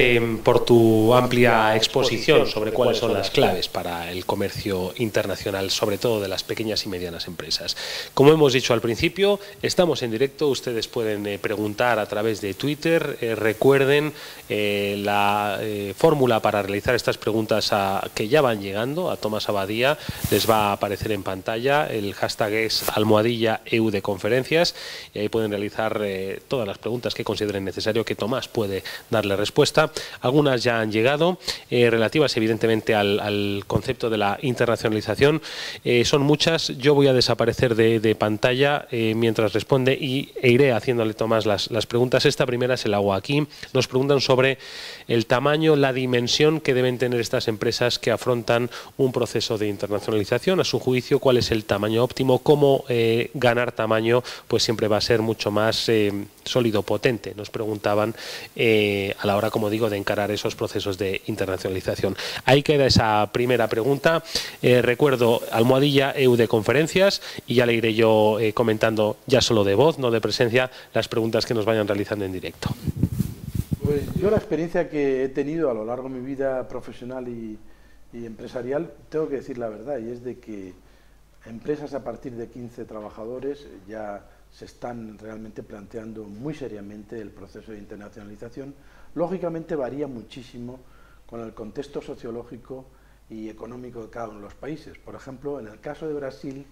por tu amplia exposición sobre cuáles son las claves para el comercio internacional, sobre todo de las pequeñas y medianas empresas. Como hemos dicho al principio, estamos en directo, ustedes pueden preguntar a través de Twitter. Recuerden la fórmula para realizar estas preguntas que ya van llegando a Tomás Abadía, les va a aparecer en pantalla. El hashtag es #EUDeConferencias y ahí pueden realizar todas las preguntas que consideren necesario que Tomás puede darle respuesta. Algunas ya han llegado, relativas evidentemente al concepto de la internacionalización. Son muchas, yo voy a desaparecer de pantalla mientras responde e iré haciéndole Tomás las preguntas. Esta primera se la hago aquí. Nos preguntan sobre el tamaño, la dimensión que deben tener estas empresas que afrontan un proceso de internacionalización. A su juicio, ¿cuál es el tamaño óptimo? ¿Cómo ganar tamaño? Pues siempre va a ser mucho más sólido, potente, nos preguntaban a la hora, como digo, de encarar esos procesos de internacionalización. Ahí queda esa primera pregunta. Recuerdo, #EUDeConferencias y ya le iré yo comentando, ya solo de voz, no de presencia, las preguntas que nos vayan realizando en directo. Pues yo la experiencia que he tenido a lo largo de mi vida profesional y empresarial, tengo que decir la verdad, y es de que empresas a partir de 15 trabajadores ya se están realmente planteando muy seriamente el proceso de internacionalización. Lógicamente varía muchísimo con el contexto sociológico y económico de cada uno de los países. Por ejemplo, en el caso de Brasil,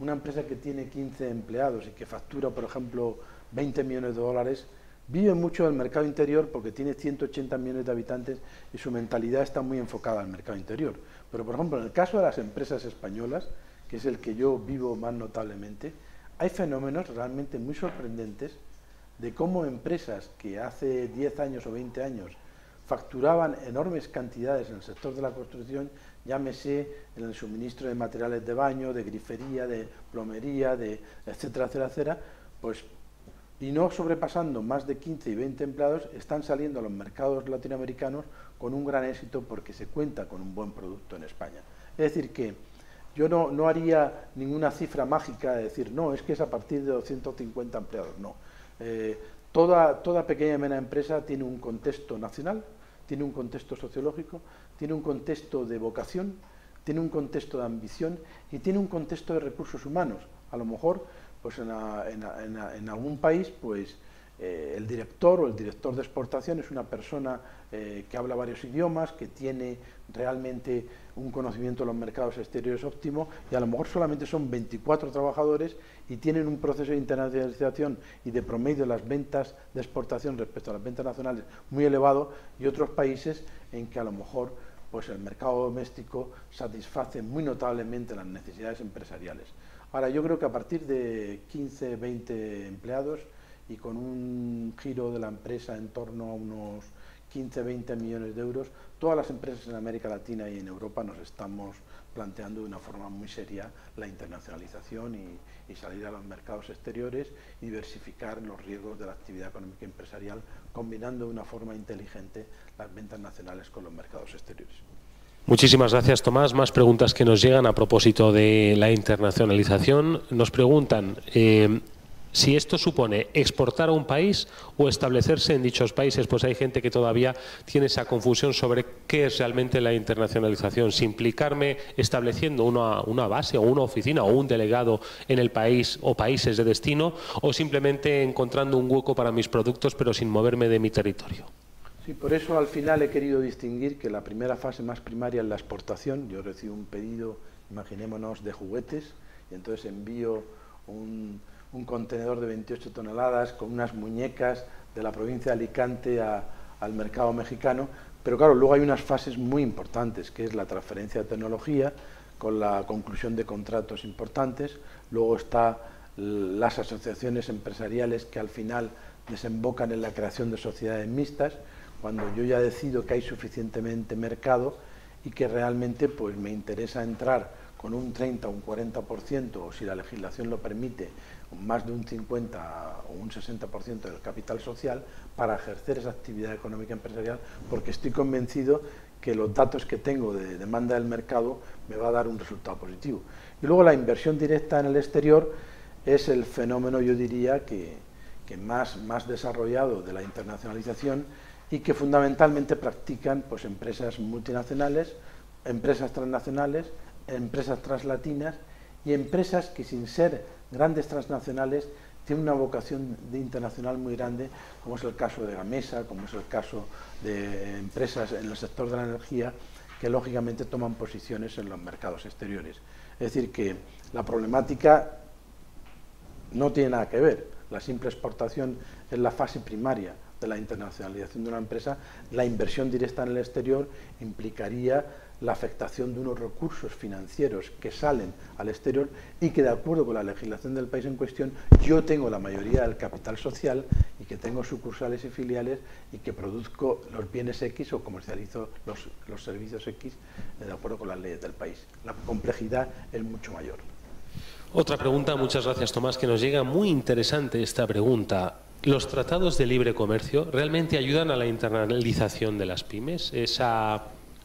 una empresa que tiene 15 empleados y que factura, por ejemplo, 20 millones de dólares, vive mucho del mercado interior porque tiene 180 millones de habitantes y su mentalidad está muy enfocada al mercado interior. Pero, por ejemplo, en el caso de las empresas españolas, que es el que yo vivo más notablemente, hay fenómenos realmente muy sorprendentes de cómo empresas que hace 10 años o 20 años facturaban enormes cantidades en el sector de la construcción, llámese en el suministro de materiales de baño, de grifería, de plomería, de etcétera, etcétera, etcétera, pues, y no sobrepasando más de 15 y 20 empleados, están saliendo a los mercados latinoamericanos con un gran éxito porque se cuenta con un buen producto en España. Es decir que yo no haría ninguna cifra mágica de decir, no, es que es a partir de 250 empleados, no. Toda pequeña y mediana empresa tiene un contexto nacional, tiene un contexto sociológico, tiene un contexto de vocación, tiene un contexto de ambición y tiene un contexto de recursos humanos. A lo mejor, pues en algún país, pues el director o el director de exportación es una persona que habla varios idiomas, que tiene realmente un conocimiento de los mercados exteriores óptimo y a lo mejor solamente son 24 trabajadores y tienen un proceso de internacionalización y de promedio de las ventas de exportación respecto a las ventas nacionales muy elevado y otros países en que a lo mejor pues el mercado doméstico satisface muy notablemente las necesidades empresariales. Ahora yo creo que a partir de 15, 20 empleados y con un giro de la empresa en torno a unos 15, 20 millones de euros, todas las empresas en América Latina y en Europa nos estamos planteando de una forma muy seria la internacionalización y salir a los mercados exteriores y diversificar los riesgos de la actividad económica empresarial, combinando de una forma inteligente las ventas nacionales con los mercados exteriores. Muchísimas gracias, Tomás. Más preguntas que nos llegan a propósito de la internacionalización. Nos preguntan si esto supone exportar a un país o establecerse en dichos países, pues hay gente que todavía tiene esa confusión sobre qué es realmente la internacionalización. Si implicarme estableciendo una base o una oficina o un delegado en el país o países de destino o simplemente encontrando un hueco para mis productos pero sin moverme de mi territorio. Sí, por eso al final he querido distinguir que la primera fase más primaria es la exportación. Yo recibo un pedido, imaginémonos, de juguetes y entonces envío un contenedor de 28 toneladas con unas muñecas de la provincia de Alicante al mercado mexicano, pero claro, luego hay unas fases muy importantes, que es la transferencia de tecnología, con la conclusión de contratos importantes, luego está las asociaciones empresariales que al final desembocan en la creación de sociedades mixtas, cuando yo ya decido que hay suficientemente mercado y que realmente pues me interesa entrar con un 30 o un 40%, o si la legislación lo permite, más de un 50 o un 60% del capital social para ejercer esa actividad económica empresarial, porque estoy convencido que los datos que tengo de demanda del mercado me va a dar un resultado positivo. Y luego la inversión directa en el exterior es el fenómeno, yo diría, que más desarrollado de la internacionalización y que fundamentalmente practican pues empresas multinacionales, empresas transnacionales, empresas translatinas y empresas que sin ser grandes transnacionales tienen una vocación de internacional muy grande, como es el caso de Gamesa, como es el caso de empresas en el sector de la energía que lógicamente toman posiciones en los mercados exteriores. Es decir, que la problemática no tiene nada que ver. La simple exportación es la fase primaria de la internacionalización de una empresa. La inversión directa en el exterior implicaría la afectación de unos recursos financieros que salen al exterior y que, de acuerdo con la legislación del país en cuestión, yo tengo la mayoría del capital social y que tengo sucursales y filiales y que produzco los bienes X o comercializo los servicios X de acuerdo con las leyes del país. La complejidad es mucho mayor. Otra pregunta, muchas gracias Tomás, que nos llega muy interesante esta pregunta. ¿Los tratados de libre comercio realmente ayudan a la internalización de las pymes?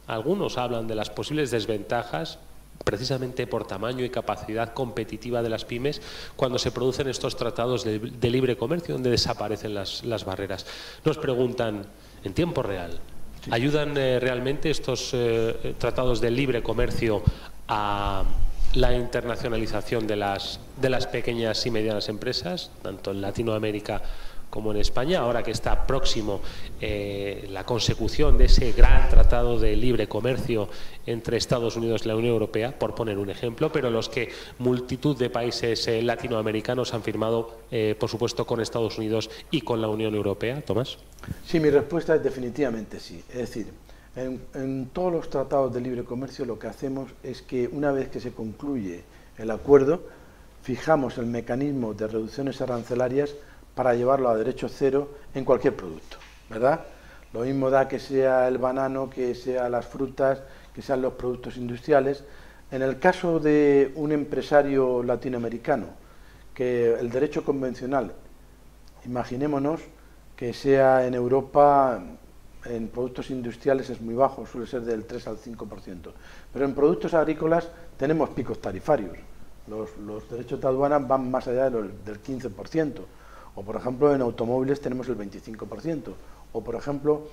Algunos hablan de las posibles desventajas, precisamente por tamaño y capacidad competitiva de las pymes, cuando se producen estos tratados de libre comercio, donde desaparecen las barreras. Nos preguntan, en tiempo real, ¿ayudan realmente estos tratados de libre comercio a la internacionalización de las pequeñas y medianas empresas, tanto en Latinoamérica como en España, ahora que está próximo la consecución de ese gran tratado de libre comercio entre Estados Unidos y la Unión Europea, por poner un ejemplo, pero los que multitud de países latinoamericanos han firmado, por supuesto, con Estados Unidos y con la Unión Europea? Tomás. Sí, mi respuesta es definitivamente sí. Es decir, en todos los tratados de libre comercio lo que hacemos es que una vez que se concluye el acuerdo, fijamos el mecanismo de reducciones arancelarias para llevarlo a derecho cero en cualquier producto, ¿verdad? Lo mismo da que sea el banano, que sea las frutas, que sean los productos industriales. En el caso de un empresario latinoamericano, que el derecho convencional, imaginémonos que sea en Europa, en productos industriales es muy bajo, suele ser del 3 al 5%, pero en productos agrícolas tenemos picos tarifarios, los derechos de aduana van más allá del 15%, o por ejemplo en automóviles tenemos el 25%, o por ejemplo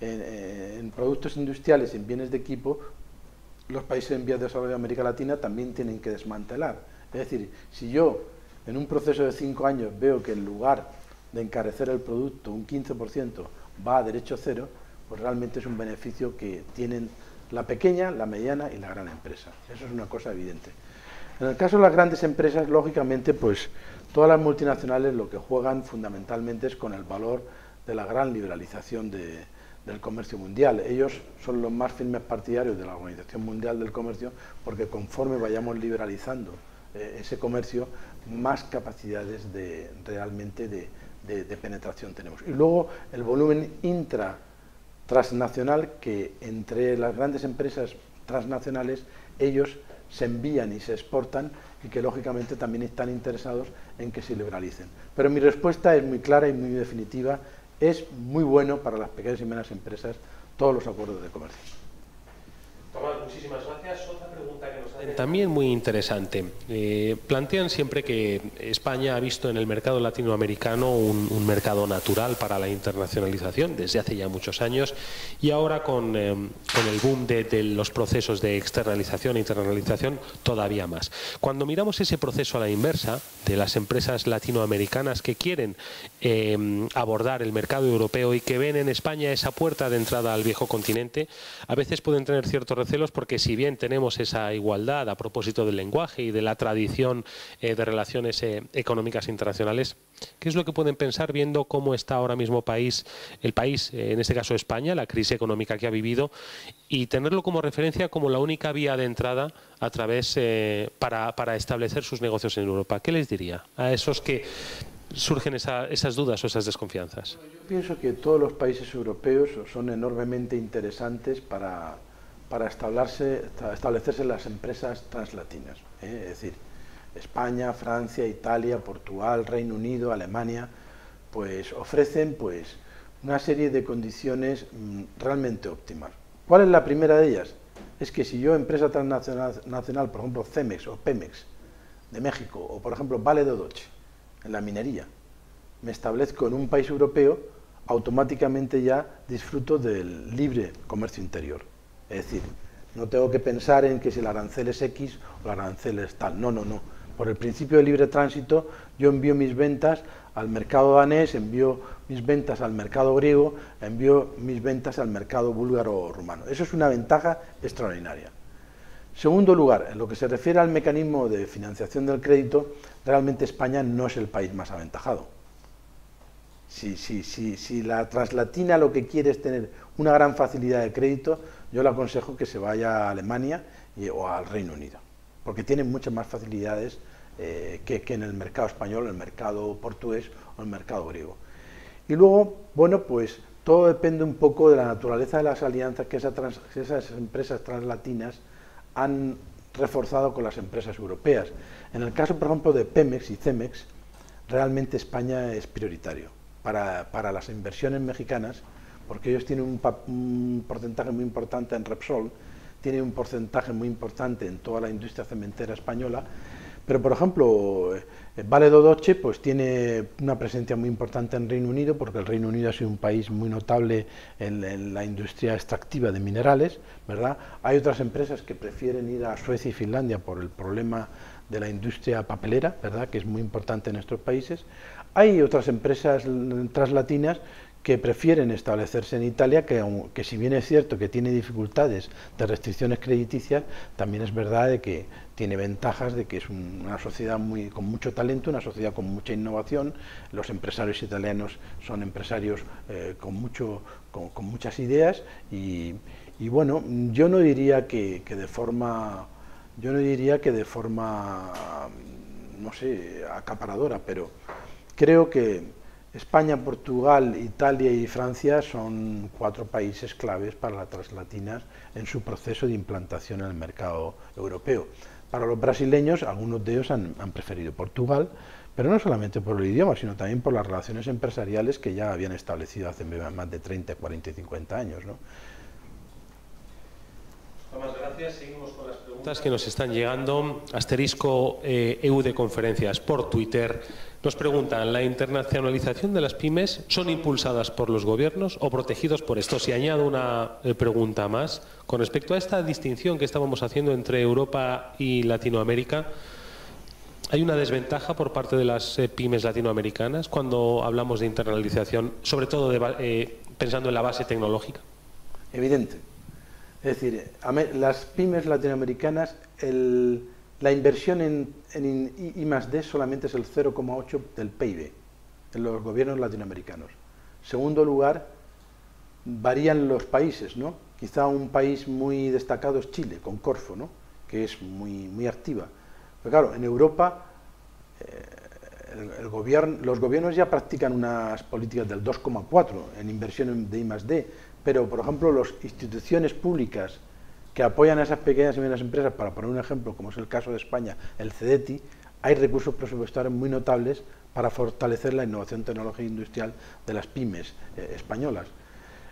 en productos industriales, en bienes de equipo, los países en vías de desarrollo de América Latina también tienen que desmantelar. Es decir, si yo en un proceso de 5 años veo que en lugar de encarecer el producto un 15%, va a derecho cero, pues realmente es un beneficio que tienen la pequeña, la mediana y la gran empresa. Eso es una cosa evidente. En el caso de las grandes empresas, lógicamente, pues todas las multinacionales lo que juegan fundamentalmente es con el valor de la gran liberalización del comercio mundial. Ellos son los más firmes partidarios de la Organización Mundial del Comercio porque conforme vayamos liberalizando ese comercio, más capacidades de realmente de penetración tenemos. Y luego el volumen intratransnacional, que entre las grandes empresas transnacionales ellos se envían y se exportan y que lógicamente también están interesados en que se liberalicen. Pero mi respuesta es muy clara y muy definitiva, es muy bueno para las pequeñas y medianas empresas todos los acuerdos de comercio. Tomás, muchísimas gracias. Otra pregunta que nos hacen también muy interesante. Plantean siempre que España ha visto en el mercado latinoamericano un mercado natural para la internacionalización desde hace ya muchos años y ahora con el boom de los procesos de externalización e internalización todavía más. Cuando miramos ese proceso a la inversa de las empresas latinoamericanas que quieren abordar el mercado europeo y que ven en España esa puerta de entrada al viejo continente, a veces pueden tener ciertos celos porque si bien tenemos esa igualdad a propósito del lenguaje y de la tradición de relaciones económicas internacionales, ¿qué es lo que pueden pensar viendo cómo está ahora mismo el país, en este caso España, la crisis económica que ha vivido y tenerlo como referencia como la única vía de entrada a través para establecer sus negocios en Europa? ¿Qué les diría a esos que surgen esas dudas o esas desconfianzas? Yo pienso que todos los países europeos son enormemente interesantes para establecerse las empresas translatinas, ¿eh? Es decir, España, Francia, Italia, Portugal, Reino Unido, Alemania, pues ofrecen pues una serie de condiciones realmente óptimas. ¿Cuál es la primera de ellas? Es que si yo, empresa transnacional, por ejemplo Cemex o Pemex de México, o por ejemplo Vale do Doce, en la minería, me establezco en un país europeo, automáticamente ya disfruto del libre comercio interior. Es decir, no tengo que pensar en que si el arancel es X o el arancel es tal, no, no, no. Por el principio de libre tránsito, yo envío mis ventas al mercado danés, envío mis ventas al mercado griego, envío mis ventas al mercado búlgaro o rumano. Eso es una ventaja extraordinaria. Segundo lugar, en lo que se refiere al mecanismo de financiación del crédito, realmente España no es el país más aventajado. Si la translatina lo que quiere es tener una gran facilidad de crédito, yo le aconsejo que se vaya a Alemania o al Reino Unido, porque tienen muchas más facilidades que en el mercado español, el mercado portugués o el mercado griego. Y luego, bueno, pues todo depende un poco de la naturaleza de las alianzas que esas empresas translatinas han reforzado con las empresas europeas. En el caso, por ejemplo, de Pemex y Cemex, realmente España es prioritario para las inversiones mexicanas, porque ellos tienen un porcentaje muy importante en Repsol, tienen un porcentaje muy importante en toda la industria cementera española, pero, por ejemplo, Vale do Doce pues tiene una presencia muy importante en Reino Unido, porque el Reino Unido ha sido un país muy notable en la industria extractiva de minerales, ¿verdad? Hay otras empresas que prefieren ir a Suecia y Finlandia por el problema de la industria papelera, ¿verdad?, que es muy importante en nuestros países. Hay otras empresas translatinas que prefieren establecerse en Italia, que si bien es cierto que tiene dificultades de restricciones crediticias, también es verdad de que tiene ventajas de que es una sociedad con mucho talento, una sociedad con mucha innovación. Los empresarios italianos son empresarios con muchas ideas y bueno, yo no diría que de forma, no sé, acaparadora, pero creo que España, Portugal, Italia y Francia son cuatro países claves para las translatinas en su proceso de implantación en el mercado europeo. Para los brasileños, algunos de ellos han preferido Portugal, pero no solamente por el idioma, sino también por las relaciones empresariales que ya habían establecido hace más de 30, 40 y 50 años, ¿no? Tomás, gracias. Seguimos con las preguntas que nos están llegando. Asterisco EU de conferencias por Twitter. Nos preguntan, ¿la internacionalización de las pymes son impulsadas por los gobiernos o protegidos por estos? Y añado una pregunta más con respecto a esta distinción que estábamos haciendo entre Europa y Latinoamérica. ¿Hay una desventaja por parte de las pymes latinoamericanas cuando hablamos de internalización, sobre todo pensando en la base tecnológica? Evidente. Es decir, las pymes latinoamericanas, la inversión en I+D solamente es el 0,8 del PIB en los gobiernos latinoamericanos. Segundo lugar, varían los países, ¿no? Quizá un país muy destacado es Chile, con Corfo, ¿no?, que es muy, muy activa. Pero claro, en Europa los gobiernos ya practican unas políticas del 2,4 en inversión de I+D, pero, por ejemplo, las instituciones públicas que apoyan a esas pequeñas y medianas empresas, para poner un ejemplo, como es el caso de España, el CDTI, hay recursos presupuestarios muy notables para fortalecer la innovación tecnológica e industrial de las pymes españolas.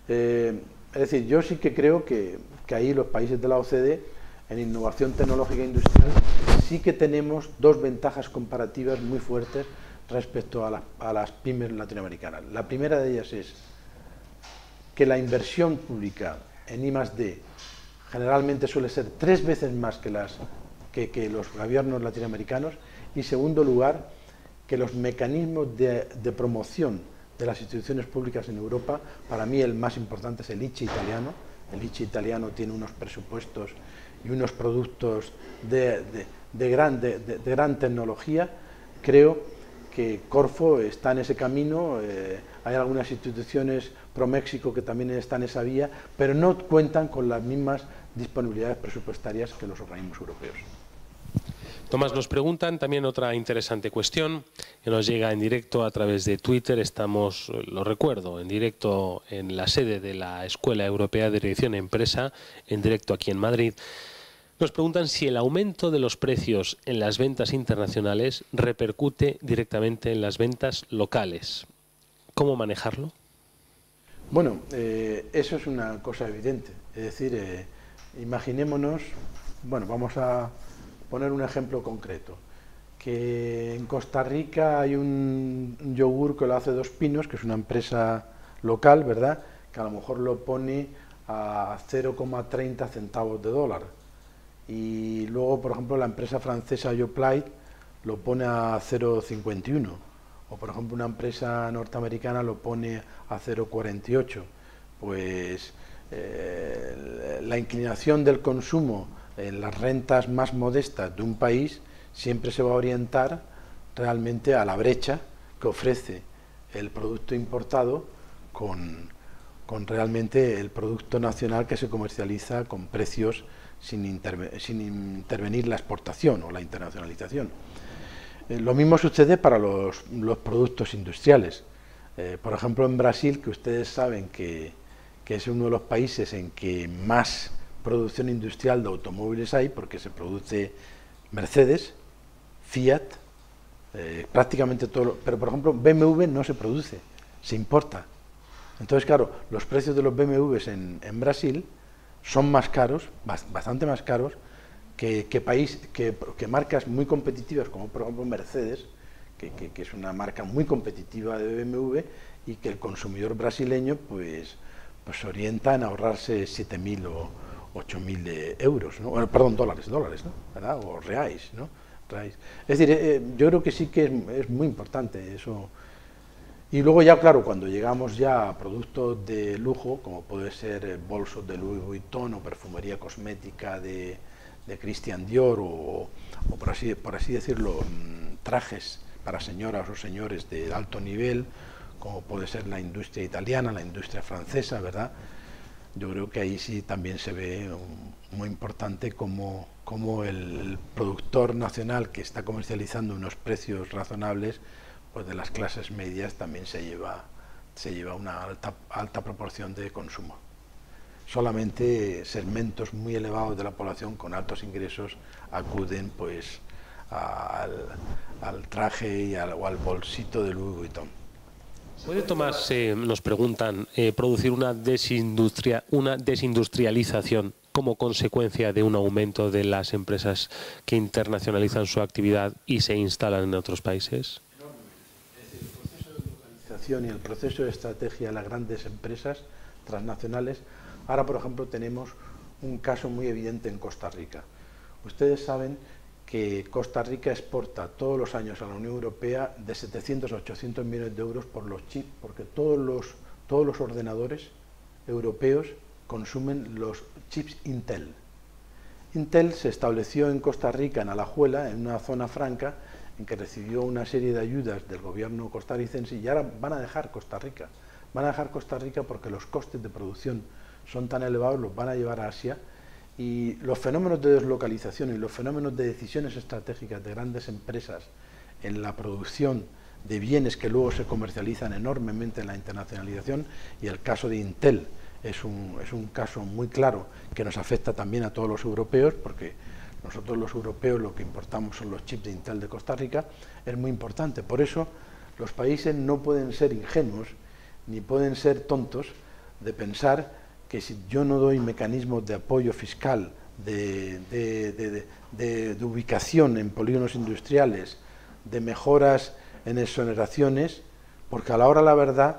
Es decir, yo sí que creo que ahí los países de la OCDE, en innovación tecnológica e industrial, sí que tenemos dos ventajas comparativas muy fuertes respecto a las pymes latinoamericanas. La primera de ellas es que la inversión pública en I+D generalmente suele ser 3 veces más que los gobiernos latinoamericanos, y segundo lugar, que los mecanismos de promoción de las instituciones públicas en Europa, para mí el más importante es el ICE italiano. El ICE italiano tiene unos presupuestos y unos productos de gran tecnología. Creo que Corfo está en ese camino, hay algunas instituciones ProMéxico que también están en esa vía, pero no cuentan con las mismas disponibilidades presupuestarias que los organismos europeos. Tomás, nos preguntan también otra interesante cuestión que nos llega en directo a través de Twitter. Estamos, lo recuerdo, en directo en la sede de la Escuela Europea de Dirección Empresa, en directo aquí en Madrid. Nos preguntan si el aumento de los precios en las ventas internacionales repercute directamente en las ventas locales. ¿Cómo manejarlo? Bueno, eso es una cosa evidente. Es decir, imaginémonos, bueno, vamos a poner un ejemplo concreto, que en Costa Rica hay un yogur que lo hace Dos Pinos, que es una empresa local, ¿verdad?, que a lo mejor lo pone a 0,30 centavos de dólar. Y luego, por ejemplo, la empresa francesa Yoplait lo pone a 0,51, o por ejemplo una empresa norteamericana lo pone a 0,48, pues la inclinación del consumo en las rentas más modestas de un país siempre se va a orientar realmente a la brecha que ofrece el producto importado con realmente el producto nacional que se comercializa con precios sin intervenir la exportación o la internacionalización. Lo mismo sucede para los productos industriales. Por ejemplo, en Brasil, que ustedes saben que es uno de los países en que más producción industrial de automóviles hay, porque se produce Mercedes, Fiat, prácticamente todo, pero por ejemplo BMW no se produce, se importa. Entonces, claro, los precios de los BMWs en Brasil son más caros, bastante más caros, que marcas muy competitivas, como por ejemplo Mercedes, que es una marca muy competitiva de BMW, y que el consumidor brasileño pues se orienta en ahorrarse 7.000 o 8.000 euros, ¿no? Bueno, perdón, dólares, ¿no? ¿Verdad? O reais, ¿no? Reais. Es decir, yo creo que sí que es muy importante eso. Y luego ya, claro, cuando llegamos ya a productos de lujo, como puede ser bolsos de Louis Vuitton o perfumería cosmética de Christian Dior, o por así decirlo, trajes para señoras o señores de alto nivel, como puede ser la industria italiana, la industria francesa, ¿verdad? Yo creo que ahí sí también se ve muy importante cómo el productor nacional, que está comercializando unos precios razonables, pues de las clases medias también se lleva una alta proporción de consumo. Solamente segmentos muy elevados de la población con altos ingresos acuden pues al traje y al bolsito de Louis Vuitton. ¿Puede, Tomás, nos preguntan, producir una desindustrialización como consecuencia de un aumento de las empresas que internacionalizan su actividad y se instalan en otros países? Y el proceso de estrategia de las grandes empresas transnacionales. Ahora, por ejemplo, tenemos un caso muy evidente en Costa Rica. Ustedes saben que Costa Rica exporta todos los años a la Unión Europea de 700 a 800 millones de euros por los chips, porque todos los ordenadores europeos consumen los chips Intel. Intel se estableció en Costa Rica, en Alajuela, en una zona franca, en que recibió una serie de ayudas del gobierno costarricense, y ahora van a dejar Costa Rica porque los costes de producción son tan elevados, los van a llevar a Asia, y los fenómenos de deslocalización y los fenómenos de decisiones estratégicas de grandes empresas en la producción de bienes que luego se comercializan enormemente en la internacionalización, y el caso de Intel es un caso muy claro que nos afecta también a todos los europeos, porque nosotros los europeos lo que importamos son los chips de Intel de Costa Rica, es muy importante. Por eso los países no pueden ser ingenuos ni pueden ser tontos de pensar que si yo no doy mecanismos de apoyo fiscal, de ubicación en polígonos industriales, de mejoras en exoneraciones, porque a la hora de la verdad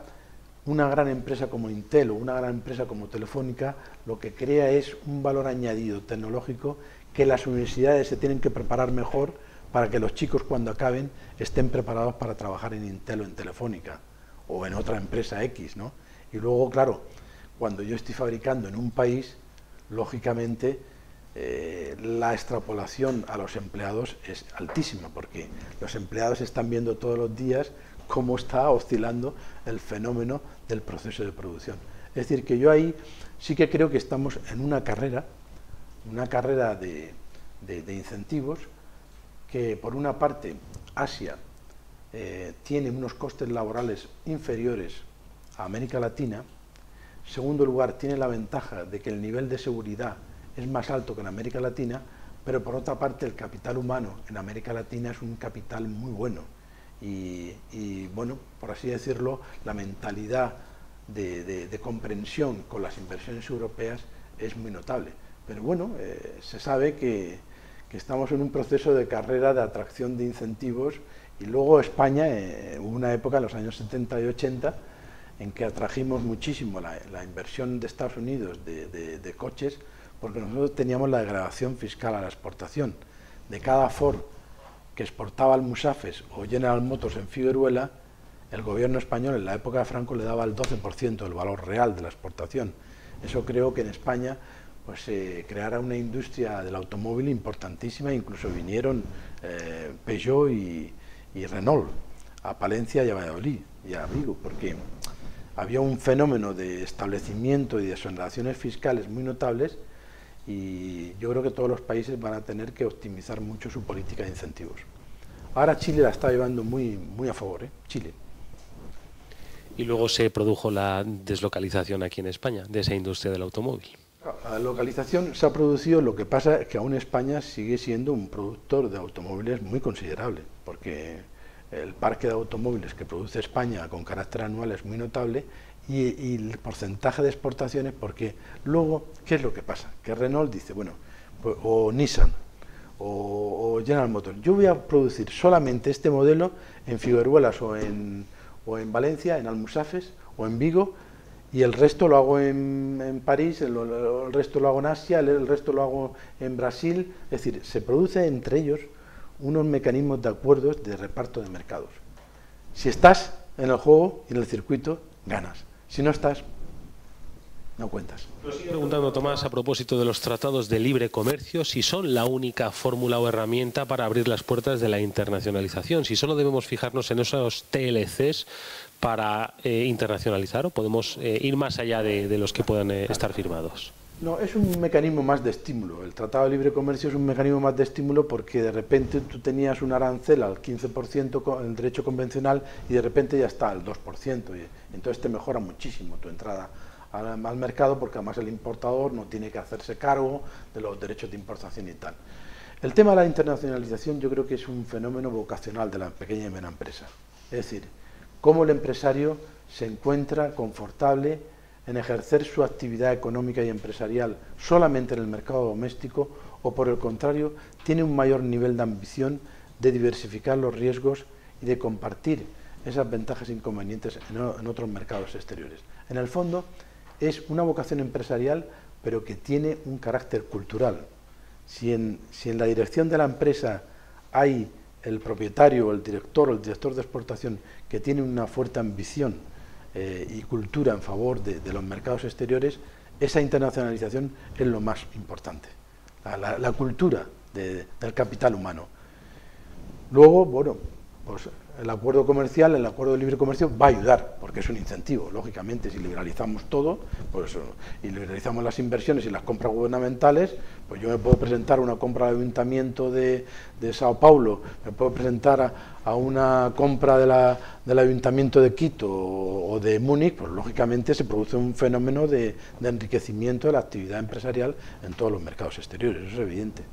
una gran empresa como Intel o una gran empresa como Telefónica lo que crea es un valor añadido tecnológico que las universidades se tienen que preparar mejor para que los chicos cuando acaben estén preparados para trabajar en Intel o en Telefónica o en otra empresa X, ¿no? Y luego, claro, cuando yo estoy fabricando en un país, lógicamente la extrapolación a los empleados es altísima, porque los empleados están viendo todos los días cómo está oscilando el fenómeno del proceso de producción. Es decir, que yo ahí sí que creo que estamos en una carrera de incentivos que por una parte Asia tiene unos costes laborales inferiores a América Latina. En segundo lugar, tiene la ventaja de que el nivel de seguridad es más alto que en América Latina, pero por otra parte el capital humano en América Latina es un capital muy bueno y bueno, por así decirlo, la mentalidad de comprensión con las inversiones europeas es muy notable. Pero bueno, se sabe que estamos en un proceso de carrera de atracción de incentivos y luego España, hubo una época en los años 70 y 80 en que atrajimos muchísimo la inversión de Estados Unidos de coches, porque nosotros teníamos la degradación fiscal a la exportación. De cada Ford que exportaba al Musafes o General Motors en Figueruela, el gobierno español en la época de Franco le daba el 12% del valor real de la exportación. Eso creo que en España pues se creara una industria del automóvil importantísima, incluso vinieron Peugeot y Renault a Palencia y a Valladolid y a Vigo, porque había un fenómeno de establecimiento y de exoneraciones fiscales muy notables, y yo creo que todos los países van a tener que optimizar mucho su política de incentivos. Ahora Chile la está llevando muy a favor, ¿eh? Chile. Y luego se produjo la deslocalización aquí en España de esa industria del automóvil. La localización se ha producido, lo que pasa es que aún España sigue siendo un productor de automóviles muy considerable, porque el parque de automóviles que produce España con carácter anual es muy notable, y el porcentaje de exportaciones, porque luego, ¿qué es lo que pasa? Que Renault dice, bueno, pues, o Nissan, o General Motors, yo voy a producir solamente este modelo en Figueruelas o en Valencia, en Almusafes o en Vigo, y el resto lo hago en París, el resto lo hago en Asia, el resto lo hago en Brasil. Es decir, se produce entre ellos unos mecanismos de acuerdos de reparto de mercados. Si estás en el juego y en el circuito, ganas. Si no estás, no cuentas. Lo sigo preguntando, Tomás, a propósito de los tratados de libre comercio, si son la única fórmula o herramienta para abrir las puertas de la internacionalización, si solo debemos fijarnos en esos TLCs para internacionalizar, o podemos ir más allá de los que puedan estar firmados. No, es un mecanismo más de estímulo. El Tratado de Libre Comercio es un mecanismo más de estímulo porque de repente tú tenías un arancel al 15% con el derecho convencional y de repente ya está al 2%. Y entonces te mejora muchísimo tu entrada al mercado, porque además el importador no tiene que hacerse cargo de los derechos de importación y tal. El tema de la internacionalización yo creo que es un fenómeno vocacional de la pequeña y media empresa. Es decir, cómo el empresario se encuentra confortable en ejercer su actividad económica y empresarial solamente en el mercado doméstico, o por el contrario, tiene un mayor nivel de ambición de diversificar los riesgos y de compartir esas ventajas e inconvenientes en otros mercados exteriores. En el fondo, es una vocación empresarial, pero que tiene un carácter cultural. Si en la dirección de la empresa hay el propietario, el director de exportación, que tiene una fuerte ambición y cultura en favor de los mercados exteriores, esa internacionalización es lo más importante, la cultura del capital humano. Luego, bueno, pues el acuerdo comercial, el acuerdo de libre comercio va a ayudar, porque es un incentivo, lógicamente. Si liberalizamos todo, pues, y liberalizamos las inversiones y las compras gubernamentales, pues yo me puedo presentar a una compra del Ayuntamiento de Sao Paulo, me puedo presentar a una compra del Ayuntamiento de Quito o de Múnich, pues lógicamente se produce un fenómeno de enriquecimiento de la actividad empresarial en todos los mercados exteriores, eso es evidente.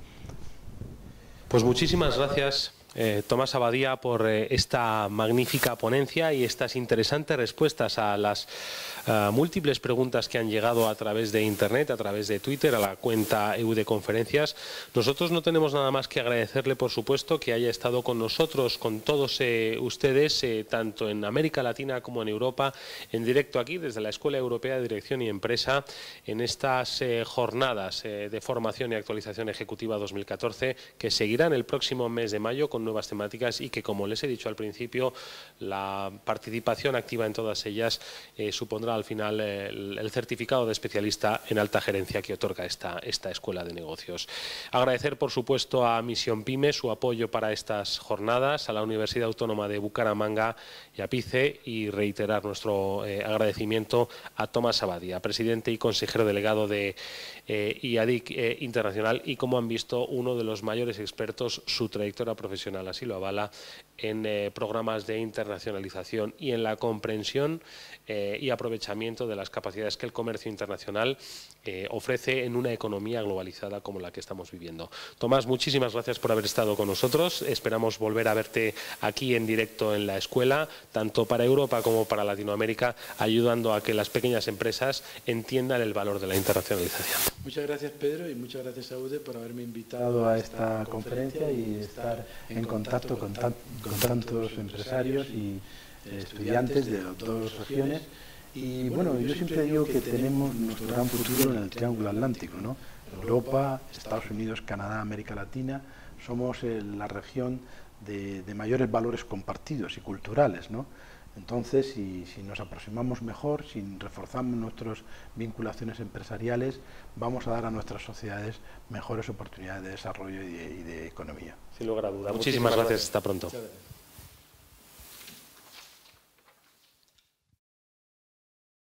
Pues muchísimas gracias, Tomás Abadía, por esta magnífica ponencia y estas interesantes respuestas a las múltiples preguntas que han llegado a través de Internet, a través de Twitter, a la cuenta EUDE Conferencias. Nosotros no tenemos nada más que agradecerle, por supuesto, que haya estado con nosotros, con todos ustedes, tanto en América Latina como en Europa, en directo aquí, desde la Escuela Europea de Dirección y Empresa, en estas jornadas de formación y actualización ejecutiva 2014, que seguirán el próximo mes de mayo con con nuevas temáticas y que, como les he dicho al principio, la participación activa en todas ellas supondrá al final el certificado de especialista en alta gerencia que otorga esta escuela de negocios. Agradecer, por supuesto, a Misión PYME su apoyo para estas jornadas, a la Universidad Autónoma de Bucaramanga y a PICE, y reiterar nuestro agradecimiento a Tomás Abadía, presidente y consejero delegado de IADIC International y, como han visto, uno de los mayores expertos, su trayectoria profesional así lo avala, en programas de internacionalización y en la comprensión y aprovechamiento de las capacidades que el comercio internacional ofrece en una economía globalizada como la que estamos viviendo. Tomás, muchísimas gracias por haber estado con nosotros. Esperamos volver a verte aquí en directo en la escuela, tanto para Europa como para Latinoamérica, ayudando a que las pequeñas empresas entiendan el valor de la internacionalización. Muchas gracias, Pedro, y muchas gracias a EUDE por haberme invitado a esta conferencia y estar en contacto con tantos empresarios y estudiantes de las dos regiones. Y bueno, yo siempre digo que tenemos nuestro gran futuro en el Triángulo Atlántico, ¿no? Europa, Estados Unidos, Canadá, América Latina, somos la región de mayores valores compartidos y culturales, ¿no? Entonces, si nos aproximamos mejor, si reforzamos nuestras vinculaciones empresariales, vamos a dar a nuestras sociedades mejores oportunidades de desarrollo y de economía. Sin lugar a dudas. Muchísimas gracias. Hasta pronto.